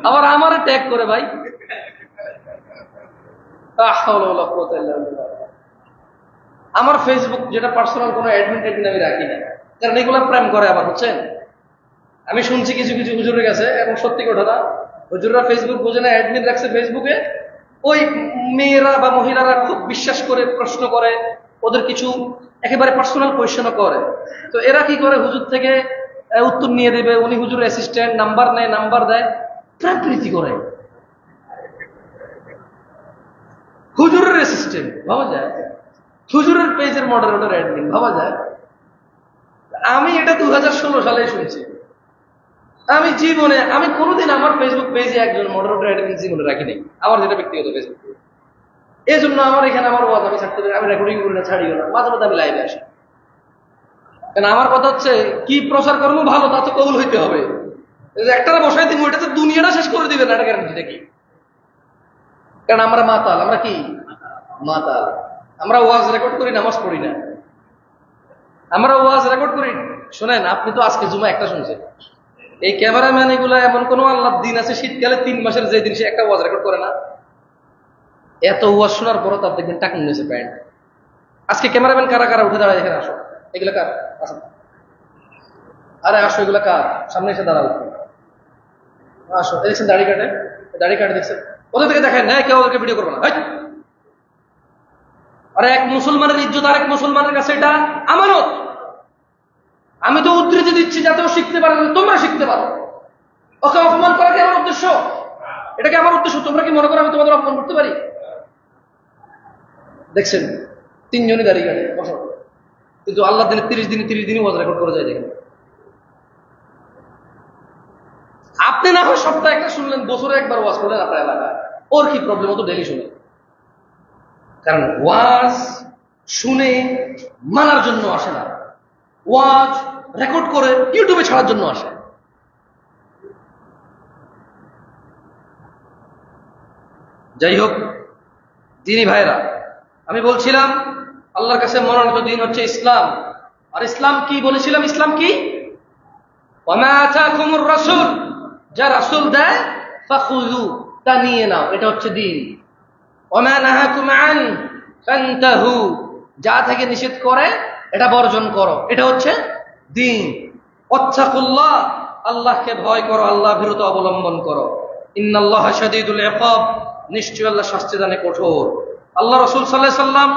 আবার আমারে ট্যাগ করে ভাই। আমার ফেসবুক যেটা পার্সোনাল, কোনো অ্যাডমিন আমি রাখি না, কারণ এগুলো প্রেম করে। আবার বুঝছেন, আমি শুনছি কিছু কিছু হুজুরের কাছে, এবং সত্যি ঘটনা, হুজুররা ফেসবুক বোঝে না, অ্যাডমিন রাখছে ফেসবুকে। ওই মেয়েরা বা মহিলারা খুব বিশ্বাস করে প্রশ্ন করে, ওদের কিছু একেবারে পার্সোনাল কোয়েশ্চেনও করে। তো এরা কি করে, হুজুর থেকে উত্তর নিয়ে দেবে, উনি হুজুর অ্যাসিস্ট্যান্ট, নাম্বার নেয়, নাম্বার দেয়, প্রাকৃতি করে হুজুরের অ্যাসিস্ট্যান্ট, ভাবা যায়। হুজুরের পেজের মডারেটর অ্যাডমিন, ভাবা যায়। আমি এটা 2016 সালে শুনছি। আমি জীবনে কোনোদিন আমার ফেসবুক পেজে একজন মডারেটর অ্যাডমিন জীবনে রাখিনি, আমার যেটা ব্যক্তিগত ফেসবুক। এই জন্য আমার এখানে আমার ওয়াজ আমি ছাড়তে পারি, আমি রেকর্ডিং করি না, ছাড়িও না, মাঝে মাঝে আমি লাইভে আসি। কারণ আমার কথা হচ্ছে কি প্রচার কর্ম ভালো তা তো কবুল হইতে হবে, একটা না বসাই দিব এটা তো দুনিয়াটা শেষ করে দিবে না, এটা গ্যারান্টিটা কি? কারণ আমরা মাতাল, আমরা কি মাতাল, আমরা ওয়াজ রেকর্ড করি, নামাজ পড়ি না, আমরা ওয়াজ রেকর্ড করি। শোনেন, আপনি তো আজকে জুমা একটা শুনছেন, এই ক্যামেরাম্যান এগুলা এমন কোন আল্লাহর দিন আছে শীতকালে 3 মাসের যে দিন সে একটা ওয়াজ রেকর্ড করে না? এত ওয়াজ শোনার পরও তার দেখবেন টাকা নিয়েছে প্যান্ট। আজকে ক্যামেরাম্যান কারা কারা উঠে দাঁড়ায়, এখানে আসো, এগুলো কার, আসো, আরে আসো, এগুলো কার, সামনে এসে দাঁড়াও, আসো, দেখছেন দাড়ি কাটে, দাড়ি কাটে দেখছেন, ওদের থেকে দেখেন, হ্যাঁ কেউ ওদেরকে ভিডিও করবে না। আর এক মুসলমানের ইজ্জত আর এক মুসলমানের কাছে এটা আমানত। আমি তো উদ্ধৃতি দিচ্ছি যাতে ও শিখতে পারে, তোমরা শিখতে পারো। ওকে অপমান করা কি আমার উদ্দেশ্য? এটাকে আমার উদ্দেশ্য তোমরা কি মনে করো আমি তোমাদের অপমান করতে পারি? দেখছেন 3 জনই দাঁড়িয়ে গেলে বছর, কিন্তু আল্লাহ দিনে 30 দিনই ওয়াজ রেকর্ড করে যায়। দেখেন আপনি না হয় সপ্তাহে একটা শুনলেন, বছরে একবার ওয়াজ করলেন আপনার এলাকায়, ওর কি প্রবলেম? ও তো ডেলি শুনে। কারণ ওয়াজ শুনে মানার জন্য আসে না, ওয়াজ রেকর্ড করে ইউটিউবে ছাড়ার জন্য আসে। যাই হোক দিনী ভাইরা, আমি বলছিলাম আল্লাহর কাছে মনোনীত দিন হচ্ছে ইসলাম। আর ইসলাম কি বলেছিলাম, ইসলাম কি? যা রাসূল দেয় ফাখুযু, তা নিয়ে নাও, এটা হচ্ছে দিন। ওমা নাহাকুম আন ফানতাহু, যা থেকে নিষেধ করে এটা বর্জন করো, এটা হচ্ছে দিন। ওয়াত্তাকুল্লাহ, আল্লাহকে ভয় করো, আল্লাহ বিরত অবলম্বন করো। ইন্নাল্লাহা শাদীদুল ইকাব, নিশ্চয় আল্লাহ শাস্তিদানে কঠোর। আল্লাহ রাসূল সাল্লাল্লাহু আলাইহি সাল্লাম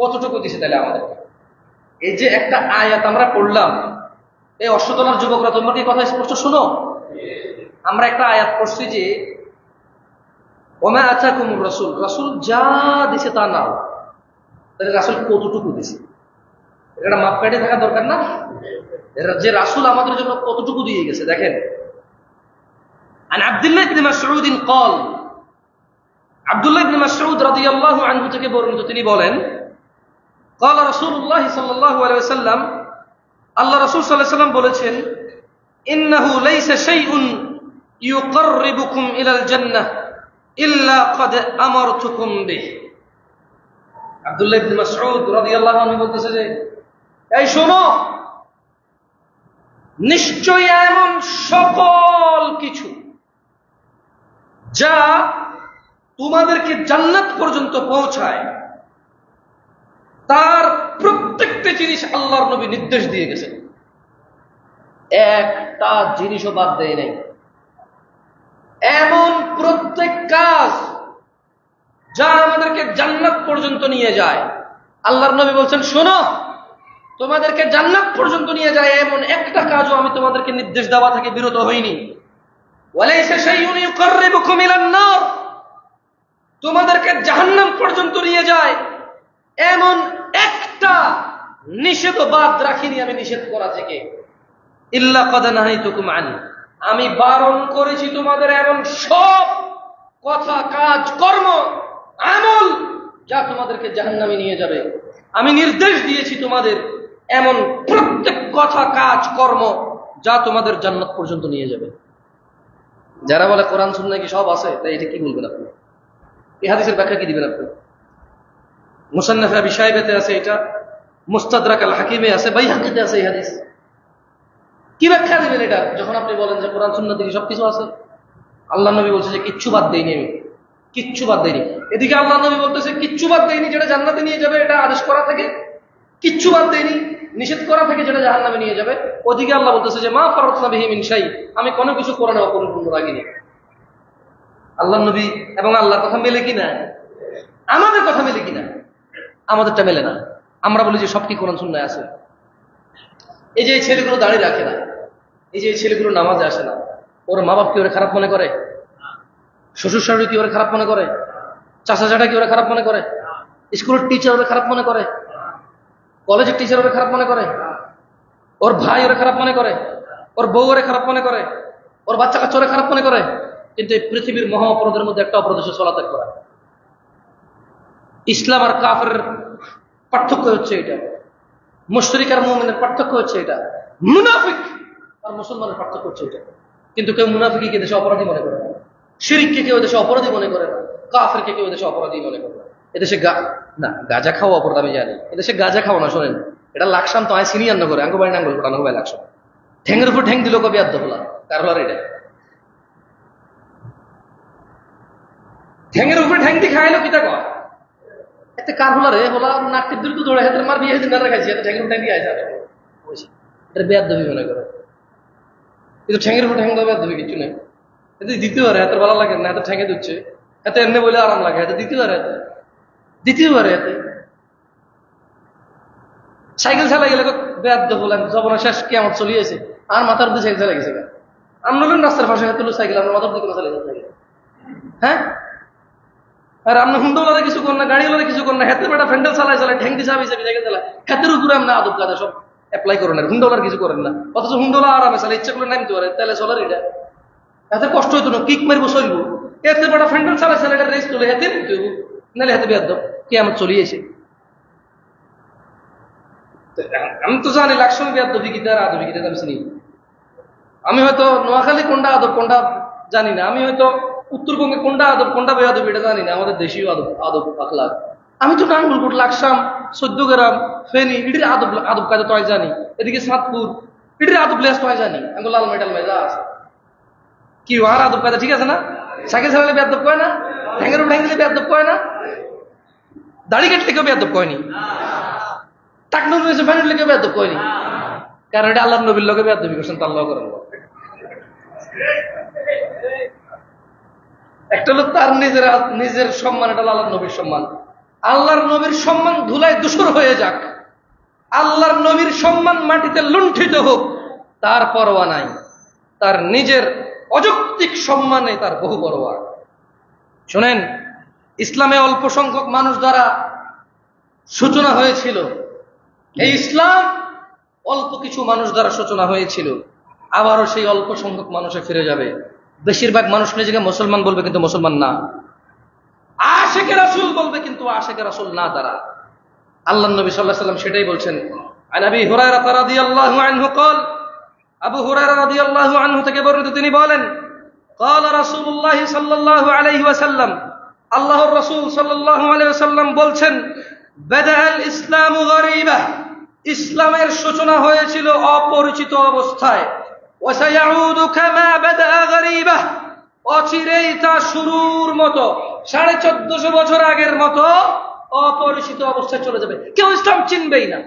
কতটুকু দিয়েছে তাহলে আমাদের? এই যে একটা আয়াত আমরা পড়লাম, এই অশ্বতলার যুবকরা তোমরা কি কথা স্পষ্ট শোনো? আমরা একটা আয়াত পড়ছি যে ওমা আতাকুমুর রাসূল, রাসূল যা দিছে তা নাও। তাহলে রাসূল কতটুকু দিছে এটা মাপকাঠি থাকা দরকার না, যে রাসূল আমাদের জন্য কতটুকু দিয়ে গেছে। দেখেন আন আব্দুল্লাহ ইবনে মাসউদ قال, আব্দুল্লাহ ইবনে মাসউদ রাদিয়াল্লাহু আনহু থেকে বর্ণিত, তিনি বলেন قال রাসূলুল্লাহ সাল্লাল্লাহু আলাইহি ওয়াসাল্লাম, আল্লাহ রাসূল সাল্লাল্লাহু আলাইহি ওয়াসাল্লাম বলেছেন ইন্নাহু লাইসা শাইউন ইউকাররিবুকুম ইলাল জান্নাহ ইল্লা ক্বাদ আমারতুকুম বিহ। আব্দুল্লাহ ইবনে মাসউদ রাদিয়াল্লাহু আনহু বলতেছে যে এই শোনো, নিশ্চয়ই এমন সকল কিছু যা তোমাদেরকে জান্নাত পর্যন্ত পৌঁছায়, তার প্রত্যেকটা জিনিস আল্লাহর নবী নির্দেশ দিয়ে গেছেন, একটা জিনিসও বাদ দেয় নাই। এমন প্রত্যেক কাজ যা আমাদেরকে জান্নাত পর্যন্ত নিয়ে যায়, আল্লাহর নবী বলছেন শোনো, তোমাদেরকে জান্নাত পর্যন্ত নিয়ে যায় এমন একটা কাজও আমি তোমাদেরকে নির্দেশ দেওয়া থেকে বিরত হইনি। ওয়ালাইসা শাইউন ইউকাররিবুকুম ইলান নার, তোমাদেরকে জাহান্নাম পর্যন্ত নিয়ে যায় এমন একটা নিষেধ বাদ রাখিনি আমি, নিষেধ করা থেকে। ইল্লা ক্বাদ নাহাইতুকুম আন, আমি বারণ করেছি তোমাদের এমন সব কথা, কাজ, কর্ম, আমল যা তোমাদেরকে জাহান্নামে নিয়ে যাবে। আমি নির্দেশ দিয়েছি তোমাদের এমন প্রত্যেক কথা, কাজ, কর্ম যা তোমাদের জান্নাত পর্যন্ত নিয়ে যাবে। যারা বলে কোরআন সুন্নাহ কি সব আছে, তাই এটা কি বলবেন আপনি? এই হাদিসের ব্যাখ্যা কি দিবেন আপনি? মুসান্নাফে আবি শাইবাতে আছে এটা, মুস্তাদরাক আল হাকিমে আছে, বাইহাকিতে আছে এই হাদিস। কি ব্যাখ্যা দিবেন এটা যখন আপনি বলেন যে কোরআন সুন্নাহ থেকে সবকিছু আছে? আল্লাহ নবী বলছে যে কিচ্ছু বাদ দেয়নি আমি, কিচ্ছু বাদ দেয়নি। এদিকে আল্লাহ নবী বলতেছে কিচ্ছু বাদ দেয়নি যেটা জান্নাতে নিয়ে যাবে, এটা আদেশ করা থেকে কিচ্ছু বাদ দেয়নি, নিষেধ করা থেকে যেটা জাহান্নামে নিয়ে যাবে। ওদিকে আল্লাহ বলতেছে যে মা ফারাতনা বিহি মিন শাই, আমি কোনো কিছু কোরআনে অপরিপূর্ণ রাখিনি। আল্লাহ নবী এবং আল্লাহর কথা মেলে কিনা, আমাদের কথা মেলে কিনা? আমাদেরটা মেলে না। আমরা বলি যে সবটি কোরআন সুন্নায় আছে। এই যে ছেলেগুলো দাঁড়িয়ে রাখে না, এই যে ছেলেগুলো নামাজে আসে না, ওর মা বাপ কি ওরা খারাপ মনে করে? শ্বশুর শাশুড়ি কি ওরা খারাপ মনে করে? চাচা চাটা কি ওরা খারাপ মনে করে? স্কুলের টিচার ওরা খারাপ মনে করে? কলেজের টিচার ওরা খারাপ মনে করে? ওর ভাই ওরা খারাপ মনে করে? ওর বউ ওরা খারাপ মনে করে? ওর বাচ্চা কাচ্চা ওরা খারাপ মনে করে? কিন্তু এই পৃথিবীর মহা অপরাধের মধ্যে একটা অপরাধ হচ্ছে সালাত ত্যাগ করা। ইসলাম আর কাফের পার্থক্য হচ্ছে এটা, মুশরিক আর মুমিনের পার্থক্য হচ্ছে এটা, মুনাফিক আর মুসলমানের পার্থক্য হচ্ছে এটা। কিন্তু কেউ মুনাফিককে দেশে অপরাধী মনে করে না, শিরককে কেউ দেশে অপরাধী মনে করে না, কাফেরকে কেউ দেশে অপরাধী মনে করে না। এদেশে না গাঁজা খাওয়া অপরাধ আমি জানি, এদেশে গাঁজা খাওয়া না, শোনেন এটা লাকসাম তো আয় সিনিয়ার না করে আঙ্গ বাড়ি নাঙ্গল ঘটানো হবে, লাকসাম ঠেঙের উপর ঠেং দিল কবি আদ্য হলাম কারণ এটা ঠেঙের উপরে ঠ্যাং দিয়ে খাইলো কিতা কয় এতে কার হলো রে হলো নাকটির দূর তো দৌড়ে হাতের মার বিয়ে দিন না খাইছি এটা ঠ্যাঙের উপরে ঠ্যাং দিয়ে আইসা এটা বেয়ার দবি মনে করে। কিন্তু ঠ্যাঙের উপরে ঠ্যাং দেওয়া দবি কিছু নেই, এতে দ্বিতীয়বার হাতের ভালো লাগে না, হাতে ঠ্যাঙে দিচ্ছে হাতে এমনি বলে আরাম লাগে, হাতে দ্বিতীয়বার হাতে সাইকেল চালাই গেলে বেয়ার দব হলাম জবনা শেষ কেমন চলিয়েছে আর মাথার দিকে সাইকেল চালাই গেছে আমরা হলেন রাস্তার পাশে হাতে হলো সাইকেল আমরা মাথার দিকে চালাই গেছে। হ্যাঁ আর আমরা হুন্ডওয়ালারা কিছু কর না, গাড়িওয়ালারা কিছু কর না, হাতের বেটা ফ্যান্ডেল চালায় চালায় ঠ্যাংটি চাবি চাবি জায়গায় চালায় হাতের উপরে আমরা আদব কাদা সব অ্যাপ্লাই করেন আর হুন্ডওয়ালার কিছু করেন না, অথচ হুন্ডওয়ালা আরামে চালায় ইচ্ছা করে নামতে পারে তাহলে চলার এটা হাতের কষ্ট হইতো না, কিক মারবো চলবো হাতের বেটা ফ্যান্ডেল চালায় চালায় এটা রেস চলে হাতে নিতে হইব নাহলে হাতে বেয়াদব কে আমার চলিয়েছে। আমি তো জানি লাকসম বেয়াদবি গীতা আর আদবি গীতা আমি চিনি, আমি হয়তো নোয়াখালী কোনটা আদব কোনটা জানি না, আমি হয়তো উত্তরবঙ্গে কোনটা আদব কোনটা বেয়াদব এটা জানি না, আমাদের দেশীয় আদব আদব আখলাক আমি তো নাঙ্গলকোট লাকসাম চৌদ্দগ্রাম ফেনী এটির আদব আদব কাজ তো জানি, এদিকে সাতপুর এটির আদব লেস তো জানি আমি লাল মেটাল মেজা আছে কি আর আদব কাজ ঠিক আছে না, সাইকেল চালালে বেয়াদব কয় না, ঠ্যাঙের উপর ঠ্যাং দিলে বেয়াদব কয় না, দাড়ি কাটলে কেউ বেয়াদব কয়নি, টাকনুর মেয়েছে ফ্যানের কেউ বেয়াদব কয়নি, কারণ এটা আল্লাহ নবীর লোকে বেয়াদবি করছেন তার লোক করেন। একটা হলো তার নিজের সম্মান, এটা হলো আল্লাহর নবীর সম্মান, আল্লাহর নবীর সম্মান ধুলায় ধূসর হয়ে যাক, আল্লাহর নবীর সম্মান মাটিতে লুণ্ঠিত হোক, তার পরোয়া নাই, তার নিজের অযৌক্তিক সম্মানে তার বহু পরোয়া। শোনেন ইসলামে অল্প সংখ্যক মানুষ দ্বারা সূচনা হয়েছিল, এই ইসলাম অল্প কিছু মানুষ দ্বারা সূচনা হয়েছিল, আবারও সেই অল্প সংখ্যক মানুষে ফিরে যাবে। বেশিরভাগ মানুষ নিজেকে মুসলমান বলবে কিন্তু মুসলমান না, আশেকে রাসূল বলবে কিন্তু আশেকে রাসূল না তারা। আল্লাহর নবী সাল্লাল্লাহু আলাইহি ওয়াসাল্লাম সেটাই বলছেন, আন আবি হুরায়রা রাদিয়াল্লাহু আনহু قال আবু হুরায়রা রাদিয়াল্লাহু আনহু থেকে বর্ণিত তিনি বলেন قال রাসূলুল্লাহ সাল্লাল্লাহু আলাইহি ওয়াসাল্লাম আল্লাহর রাসূল সাল্লাল্লাহু আলাইহি ওয়াসাল্লাম বলছেন বাদাল ইসলামু গারিবা, ইসলামের সূচনা হয়েছিল অপরিচিত অবস্থায়, وسيعود كما بدأ غريبة অচিরেই তা শুরুর মতো ১৪৫০ বছর আগের মতো অপরিচিত অবস্থায় চলে যাবে, কেউ ইসলাম চিনবেই না।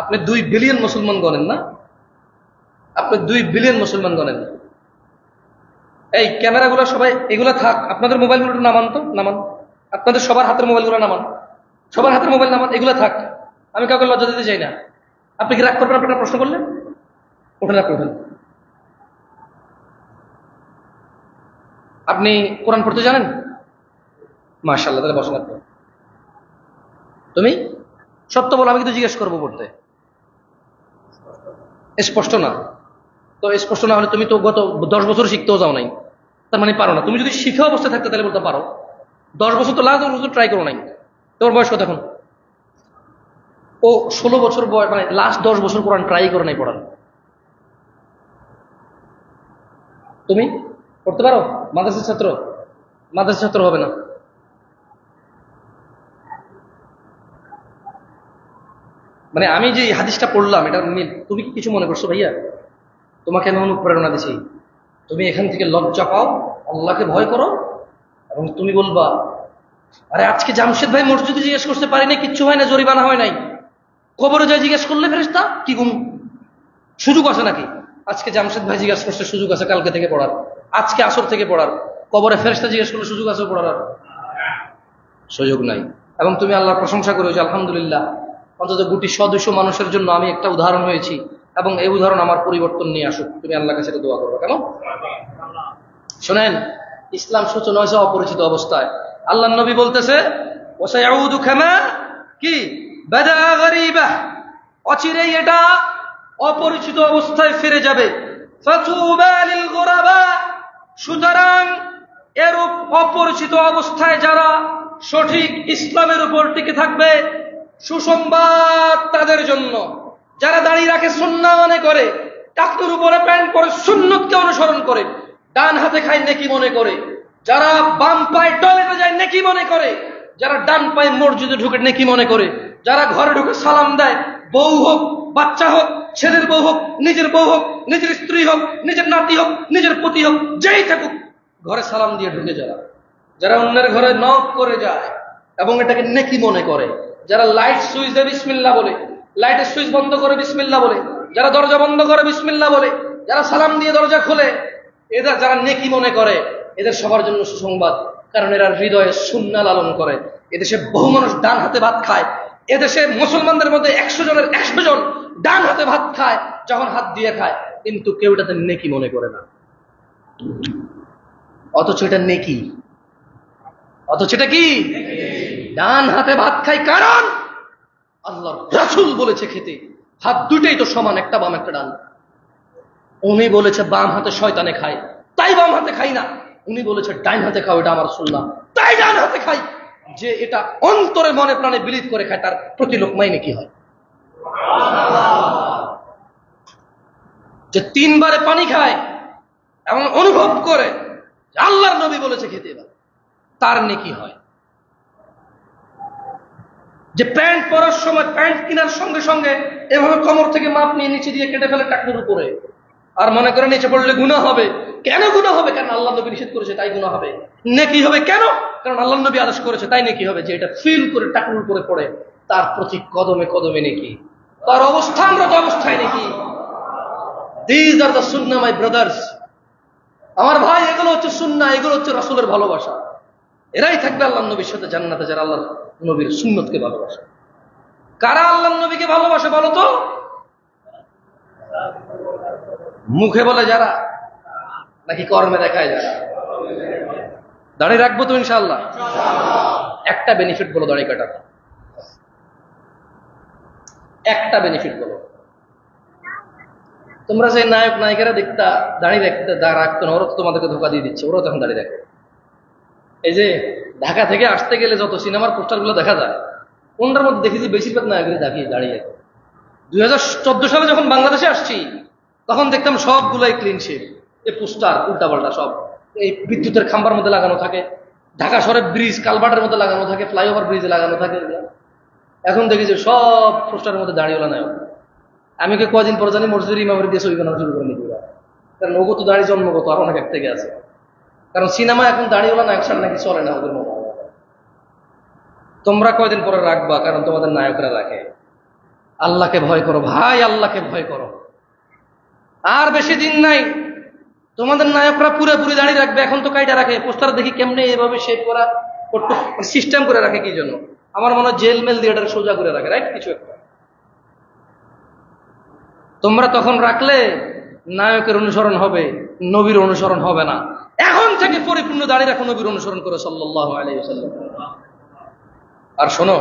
আপনি 2 বিলিয়ন মুসলমান গণেন না, আপনি 2 বিলিয়ন মুসলমান গণেন না। এই ক্যামেরাগুলো সবাই এগুলো থাক, আপনাদের মোবাইলগুলো একটু নামান তো, নামান আপনাদের সবার হাতের মোবাইলগুলো নামান, সবার হাতের মোবাইল নামান, এগুলো থাক, আমি কাউকে লজ্জা দিতে চাই না। আপনি কি রাগ করবেন আপনারা প্রশ্ন করলেন? আপনি কোরআন পড়তে জানেন? মাশাআল্লাহ, তাহলে বসেন। আপনি তুমি সত্য বলো, আমি কিন্তু জিজ্ঞেস করবো পড়তে স্পষ্ট না তো, স্পষ্ট না হলে তুমি তো গত 10 বছর শিখতেও যাও নাই, তার মানে পারো না। তুমি যদি শিখে অবস্থায় থাকতে তাহলে বলতে পারো, 10 বছর তো লাগাও ট্রাই করো নাই। তোর বয়স কত এখন? ও 16 বছর বয়স, মানে লাস্ট 10 বছর কোরআন ট্রাই করো নাই পড়ানো। তুমি পড়তে পারো? মাদ্রাসার ছাত্র? মাদ্রাসার ছাত্র হবে না, মানে আমি যে হাদিসটা পড়লাম এটা মিল। তুমি কি কিছু মনে করছো ভাইয়া? তোমাকে আমি অনুপ্রেরণা দিছি, তুমি এখান থেকে লজ্জা পাও, আল্লাহকে ভয় করো, এবং তুমি বলবা আরে আজকে জামশেদ ভাই মসজিদে জিজ্ঞেস করতে পারি না, কিচ্ছু হয় না, জরিমানা হয় নাই, কবরে যা জিজ্ঞেস করলে ফেরেশতা কি গুম সুযোগ আছে নাকি? আজকে জামশেদ ভাই জিজ্ঞাসা করছে, সুযোগ আছে কালকে থেকে পড়ার, আজকে আসর থেকে পড়ার, কবরে ফেরেশতা জিজ্ঞেস করলে সুযোগ আছে পড়ার? সুযোগ নাই। এবং তুমি আল্লাহর প্রশংসা করেছো, আলহামদুলিল্লাহ অন্তত গুটি 100-200 মানুষের জন্য আমি একটা উদাহরণ হয়েছি, এবং এই উদাহরণ আমার পরিবর্তন নিয়ে আসুক, তুমি আল্লাহর কাছে দোয়া করবে। কেন? শোনেন, ইসলাম সূচনা হয়েছে অপরিচিত অবস্থায়। আল্লাহ নবী বলতেছে কি অচিরেই এটা অপরিচিত অবস্থায় ফিরে যাবে, সুতরাং এরূপ অপরিচিত অবস্থায় যারা সঠিক ইসলামের উপর টিকে থাকবে সুসংবাদ তাদের জন্য। যারা দাঁড়িয়ে রাখে, সুন্নাহ মনে করে, টাকনুর উপরে প্যান্ট পরে সুন্নতকে অনুসরণ করে, ডান হাতে খায় নেকি মনে করে, যারা বাম পায়ে টয়লেটে যায় নেকি মনে করে, যারা ডান পায়ে মসজিদে ঢুকে নেকি মনে করে, যারা ঘরে ঢুকে সালাম দেয়, বউ হোক, বাচ্চা হোক, ছেলের বউ হোক, নিজের বউ হোক, নিজের স্ত্রী হোক, নিজের নাতি হোক, নিজের পতি হোক, যেই থাকুক ঘরে সালাম দিয়ে ঢুকে, যারা যারা অন্যের ঘরে নক করে যায় এবং এটাকে নেকি মনে করে, যারা লাইট সুইচ দেয় বিসমিল্লাহ বলে, লাইটের সুইচ বন্ধ করে বিসমিল্লাহ বলে, যারা দরজা বন্ধ করে বিসমিল্লাহ বলে, যারা সালাম দিয়ে দরজা খোলে, এরা যারা নেকি মনে করে, এদের সবার জন্য সুসংবাদ। কারণ এরা হৃদয়ে সুন্নাহ লালন করে। এদেশে বহু মানুষ ডান হাতে ভাত খায়। এদেশে মুসলমানদের মধ্যে 100 জনের 100 জন ডান হাতে ভাত খায়, যখন হাত দিয়ে খায়, কিন্তু কেউ এটাতে নেকি মনে করে না। অথচ এটা নেকি, অথচ এটা কি? ডান হাতে ভাত খায় কারণ আল্লাহর রাসূল বলেছে খেতে। হাত দুটাই তো সমান, একটা বাম একটা ডান। উনি বলেছে বাম হাতে শয়তানে খায়, তাই বাম হাতে খাই না। উনি বলেছে ডান হাতে খাও, এটা আমার সুন্নাহ, তাই ডান হাতে খাই। যে এটা অন্তরে মনে প্রাণে বিলীন করে খায়, তার প্রতি লোকমাই নেকি হয়। যে 3 বারে পানি খায় এবং অনুভব করে আল্লাহর নবী বলেছে খেতে, তার নেকি হয়। যে প্যান্ট পরার সময় প্যান্ট কেনার সঙ্গে সঙ্গে এভাবে কোমর থেকে মাপ নিয়ে নিচে দিয়ে কেটে ফেলে টাকনুর উপরে, আর মনে করে নিচে পড়লে গুনাহ হবে। কেন গুনাহ হবে? কারণ আল্লাহ নবী নিষেধ করেছে, তাই গুনাহ হবে। নেকি হবে কেন? কারণ আল্লাহ নবী আদেশ করেছে, তাই নেকি হবে। যে এটা ফিল করে টাকনুর উপরে পড়ে, তার প্রতি কদমে কদমে নেকি, তার অবস্থানরত অবস্থায় নেকি। This are the Sunnah, my brothers, আমার ভাই, এগুলো হচ্ছে সুন্নাহ, এগুলো হচ্ছে রাসূলের ভালোবাসা। এরাই থাকবে আল্লাহর নবীর সাথে জান্নাতে, যারা আল্লাহর নবীর সুন্নতকে ভালোবাসে। কারা আল্লাহর নবীকে ভালোবাসে বলো তো? মুখে বলে যারা, নাকি কর্মে দেখায় যারা? দাঁড়িয়ে রাখবো তো ইনশাআল্লাহ। একটা বেনিফিট বলো দাঁড়িয়ে কাটার, একটা বেনিফিট বলো। তোমরা যে নায়ক নায়িকারা দেখতা দাঁড়িয়ে রাখতে রাখতো না, ওরা তো তোমাদেরকে ধোকা দিয়ে দিচ্ছে, ওরা তখন দাঁড়িয়ে রাখে। এই যে ঢাকা থেকে আসতে গেলে যত সিনেমার পোস্টারগুলো দেখা যায়, কোনটার মধ্যে দেখেছি বেশিরভাগ নায়কের দাঁড়িয়ে দাঁড়িয়ে। 2014 সালে যখন বাংলাদেশে আসছি, তখন দেখতাম সবগুলাই ক্লিন শেভ, এই পোস্টার উল্টাপাল্টা সব। এই বিদ্যুতের খাম্বার মধ্যে লাগানো থাকে, ঢাকা শহরের ব্রিজ কালভার্টের মধ্যে লাগানো থাকে, ফ্লাইওভার ব্রিজে লাগানো থাকে। এখন দেখি যে সব পোস্টারের মধ্যে দাঁড়িয়েওয়ালা নায়ক। আমি কি কদিন পর জানি মসজিদের ইমামের দিয়ে ছবি বানানো শুরু করে নিবি, কারণ ওগো তো দাঁড়িয়ে জন্মগত, আর অনেক এক থেকে আছে। কারণ সিনেমা এখন দাঁড়িয়েওয়ালা নায়ক ছাড়া নাকি চলে না ওদের মনে। তোমরা কয়দিন পরে রাখবা, কারণ তোমাদের নায়করা রাখে। আল্লাহকে ভয় করো ভাই, আল্লাহকে ভয় করো। আর বেশি দিন নাই, তোমাদের নায়করা পুরোপুরি দাঁড়িয়ে রাখবে। এখন তো কাইটা রাখে পোস্টার, দেখি কেমনে এভাবে শেপ করা সিস্টেম করে রাখে। কি জন্য? আমার মনে হয় জেল মেল দিয়ে এটা সোজা করে রাখে, রাইট? কিছু একটা তোমরা তখন রাখলে নায়কের অনুসরণ হবে, নবীর অনুসরণ হবে না। এখন থেকে পরিপূর্ণ দাঁড়িয়ে রাখো, নবীর অনুসরণ করে, সাল্লাল্লাহু আলাইহি ওয়াসাল্লাম। আর শোনো,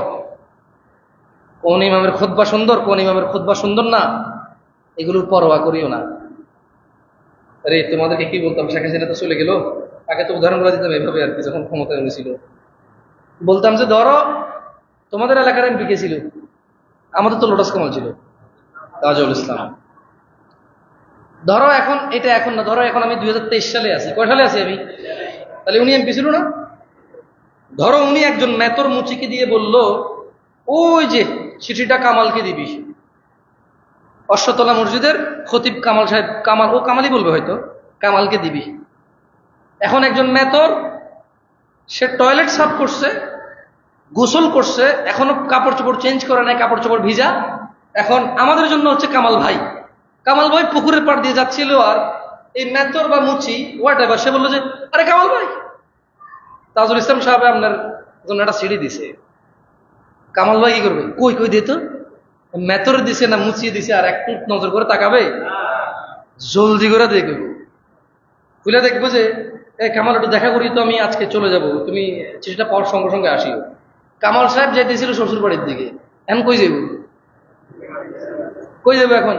কোন ইমামের খুতবা সুন্দর, কোন ইমামের খুতবা সুন্দর না, এগুলোর পরোয়া করিও না। আরে তোমাদেরকে কি বলতাম? শেখ হাসিনা তো চলে গেল, তাকে তো উদাহরণগুলো দিতাম এভাবে আর কি, যখন ক্ষমতায় উঠেছিল। বলতাম যে ধরো তোমাদের এলাকার এমপি কে ছিল? আমাদের তো লোটাস কমল ছিল, তাজুল ইসলাম। ধরো এখন এটা এখন না, ধরো এখন আমি 2023 সালে আছি। কয় সালে আছি আমি? তাহলে উনি এমপি ছিল না। ধরো উনি একজন মেতর মুচিকে দিয়ে বলল, ওই যে চিঠিটা কামালকে দিবি, অশ্বতলা মসজিদের খতিব কামাল সাহেব, কামাল, ও কামালই বলবে হয়তো, কামালকে দিবি। এখন একজন মেতর, সে টয়লেট সাফ করছে, গোসল করছে, এখনো কাপড় চোপড় চেঞ্জ করে নাই, কাপড় চোপড় ভিজা। এখন আমাদের জন্য হচ্ছে কামাল ভাই, কামাল ভাই পুকুরের পাড় দিয়ে যাচ্ছিল, আর এই মেতর বা মুচি হোয়াট এভার, সে বললো যে আরে কামাল ভাই, তাজুল ইসলাম সাহেব আপনার জন্য একটা সিঁড়ি দিছে। কামাল ভাই কি করবে? কই কই দিত, মেতর দিছে না মুছিয়ে দিছে আর একটু নজর করে তাকাবে? জলদি করে দেখব, খুলে দেখবো যে এই কামাল একটু দেখা করি তো, আমি আজকে চলে যাব, তুমি চিঠিটা পাওয়ার সঙ্গে সঙ্গে আসিও। কামাল সাহেব যাইতেছিল শ্বশুর বাড়ির দিকে, এখন কই যাইব? কই যাবো এখন?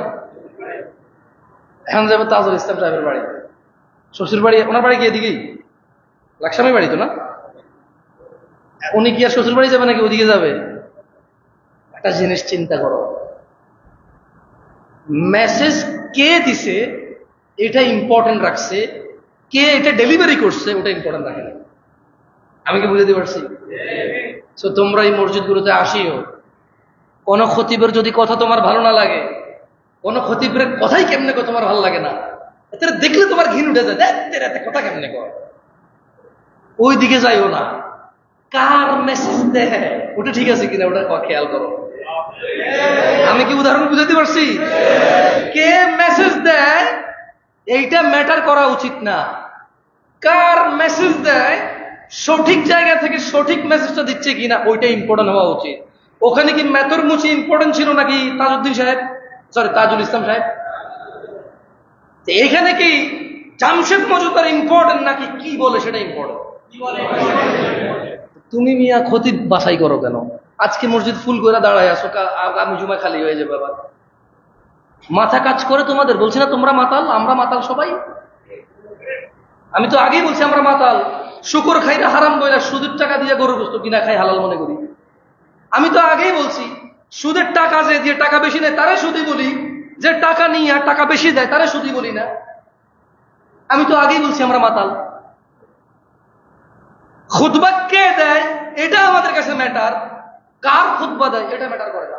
এখন যাবো তাজুল ইসলাম সাহেবের বাড়ি, শ্বশুর বাড়ি। ওনার বাড়ি কি এদিকেই? লাকসামি বাড়ি তো না? উনি কি আর শ্বশুর বাড়ি যাবে নাকি ওদিকে যাবে? একটা জিনিস চিন্তা করো, মেসেজ কে দিছে এটা ইম্পর্টেন্ট রাখছে, কে এটা ডেলিভারি করছে ওটা ইম্পর্টেন্ট রাখে না। আমি কি বুঝাতে পারছি? তো তোমরা এই মসজিদগুলোতে আসিও। কোনো খতিবের যদি কথা তোমার ভালো না লাগে, কোনো খতিবের কথাই কেমনে তোমার ভালো লাগে না, এতে দেখলে তোমার ঘিন উঠে যায়, রাতে কথা কেমনে কর, ওই দিকে যাইও না। কার মেসেজ দেয় ওটা ঠিক আছে কিনা ওটা খেয়াল করো। আমি কি উদাহরণ বুঝাতে পারছি? কে মেসেজ দেয় এইটা ম্যাটার করা উচিত না, কার মেসেজ দেয় সঠিক জায়গা থেকে সঠিক মেসেজটা দিচ্ছে কিনা ওইটা ইম্পর্টেন্ট হওয়া উচিত। ওখানে কি মেথর মুছি ইম্পর্টেন্ট ছিল নাকি তাজউদ্দিন সাহেব, সরি তাজুল ইসলাম সাহেব? এখানে কি জামশেদ মজুমদার ইম্পর্টেন্ট নাকি কি বলে সেটা ইম্পর্টেন্ট? তুমি মিয়া খতিব বাছাই করো কেন? আজকে মসজিদ ফুল করে দাঁড়ায় আসো, আগামী জুমায় খালি হয়ে যাবে। আবার মাথা কাজ করে তোমাদের? বলছি না তোমরা মাতাল, আমরা মাতাল সবাই। আমি তো আগেই বলছি আমরা মাতাল। শুকর খাইরা হারাম বইলা সুদের টাকা দিয়ে গরুর গোশত কিনা খাই হালাল মনে করি। আমি তো আগেই বলছি সুদের টাকা যে দিয়ে টাকা বেশি নেয় তারা সুদই বলি, যে টাকা নিয়ে আর টাকা বেশি দেয় তারা সুদই বলি না। আমি তো আগেই বলছি আমরা মাতাল। খুতবা কে দেয় এটা আমাদের কাছে ম্যাটার, কার খুতবা দেয় এটা ম্যাটার করে না।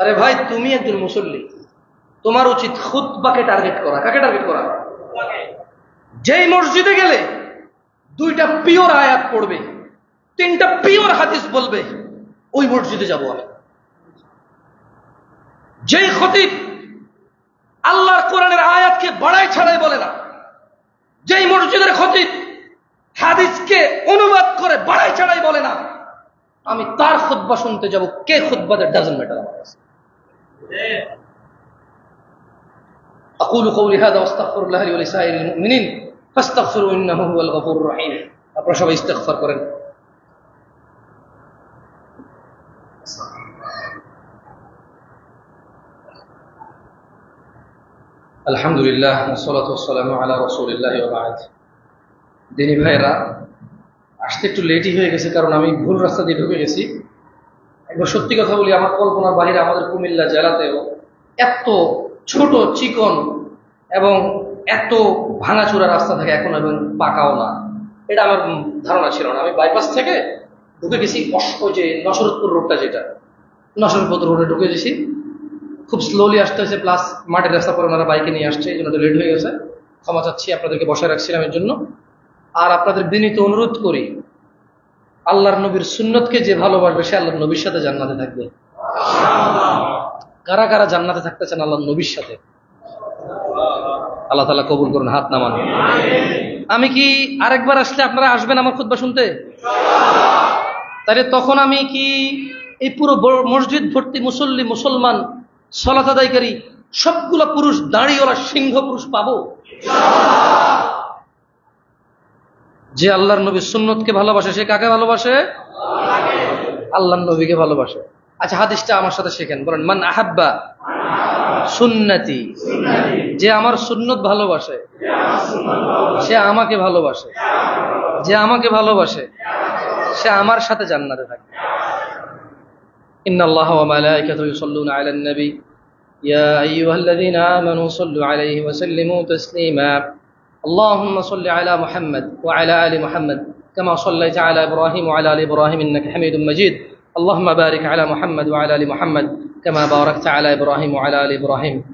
আরে ভাই, তুমি একজন মুসল্লি, তোমার উচিত খুতবাকে টার্গেট করা। কাকে টার্গেট করা? যেই মসজিদে গেলে দুইটা পিওর আয়াত পড়বে, তিনটা পিওর হাদিস বলবে, ওই মসজিদে যাব আমি। যেই খতিব আল্লাহর কোরআনের আয়াতকে বাড়াই ছাড়াই বলে না, যেই মসজিদের খতিব হাদিসকে অনুবাদ করে বাড়াই ছাড়াই বলে না, আমি তার খুতবা শুনতে যাব। কে খুতবা দেয় ডাজন্ট ম্যাটার আমার কাছে। আকুলু কওলি হাযা ওয়াস্তাগফিরুল্লাহ লি ওয়া লিসাইরিল মুমিনিন ফাস্তাগফিরু ইন্নাহু হুয়াল গফুরুর রহিম। আপনারা সবাই ইস্তিগফার করেন। আলহামদুলিল্লাহ ওয়া সলাতু ওয়া সালামু আলা রাসূলিল্লাহ ওয়া বা'দ। দিনী ভাইরা, আসতে একটু লেটই হয়ে গেছে, কারণ আমি ভুল রাস্তা দিয়ে ঢুকে গেছি। একবার সত্যি কথা বলি, আমার কল্পনার বাইরে আমাদের কুমিল্লা জেলাতেও এত ছোট চিকন এবং এত ভাঙাচোরা রাস্তা থাকে এখন, এবং পাকাও না, এটা আমার ধারণা ছিল না। আমি বাইপাস থেকে ঢুকে গেছি যে নসরতপুর রোডটা, যেটা নসরতপুর রোডে ঢুকে গেছি। খুব স্লোলি আসতে হয়েছে, প্লাস মাটির রাস্তা পরে ওনারা বাইকে নিয়ে আসছে, এই জন্য লেট হয়ে গেছে। ক্ষমা চাচ্ছি, আপনাদেরকে বসায় রাখছিলাম এর জন্য। আর আপনাদের বিনীত অনুরোধ করি, আল্লাহর নবীর সুন্নতকে যে ভালোবাসবে সে আল্লাহর নবীর সাথে জান্নাতে থাকবে। কারা কারা জান্নাতে থাকতে চান আল্লাহর নবীর সাথে? আল্লাহ তাআলা কবুল করুন, হাত নামান। আমি কি আরেকবার আসলে আপনারা আসবেন আমার খুতবা শুনতে? তাহলে তখন আমি কি এই পুরো মসজিদ ভর্তি মুসল্লি, মুসলমান, সালাত আদায়কারী সবগুলা পুরুষ, দাঁড়িওয়ালা সিংহ পুরুষ পাবো? যে আল্লাহর নবীর সুন্নতকে ভালোবাসে সে কাকে ভালোবাসে? আল্লাহর নবীকে ভালোবাসে। আচ্ছা, হাদিসটা আমার সাথে শেখেন, বলেন মান আহাব্বা সুন্নতি, যে আমার সুন্নত ভালোবাসে সে আমাকে ভালোবাসে, যে আমাকে ভালোবাসে সে আমার সাথে জান্নাতে থাকে। ইন্নাল্লাহা ওয়া মালায়েকাতুহু ইউসাল্লুনা আলান নবী ইয়া আইয়ুহাল্লাযীনা আমানু সাল্লু আলাইহি ওয়া সাল্লিমু তাসলিমা। اللهم صل على محمد وعلى آل محمد كما صليت على إبراهيم وعلى آل إبراهيم إنك حميد مجيد اللهم بارك على محمد وعلى آل محمد كما باركت على إبراهيم وعلى آل إبراهيم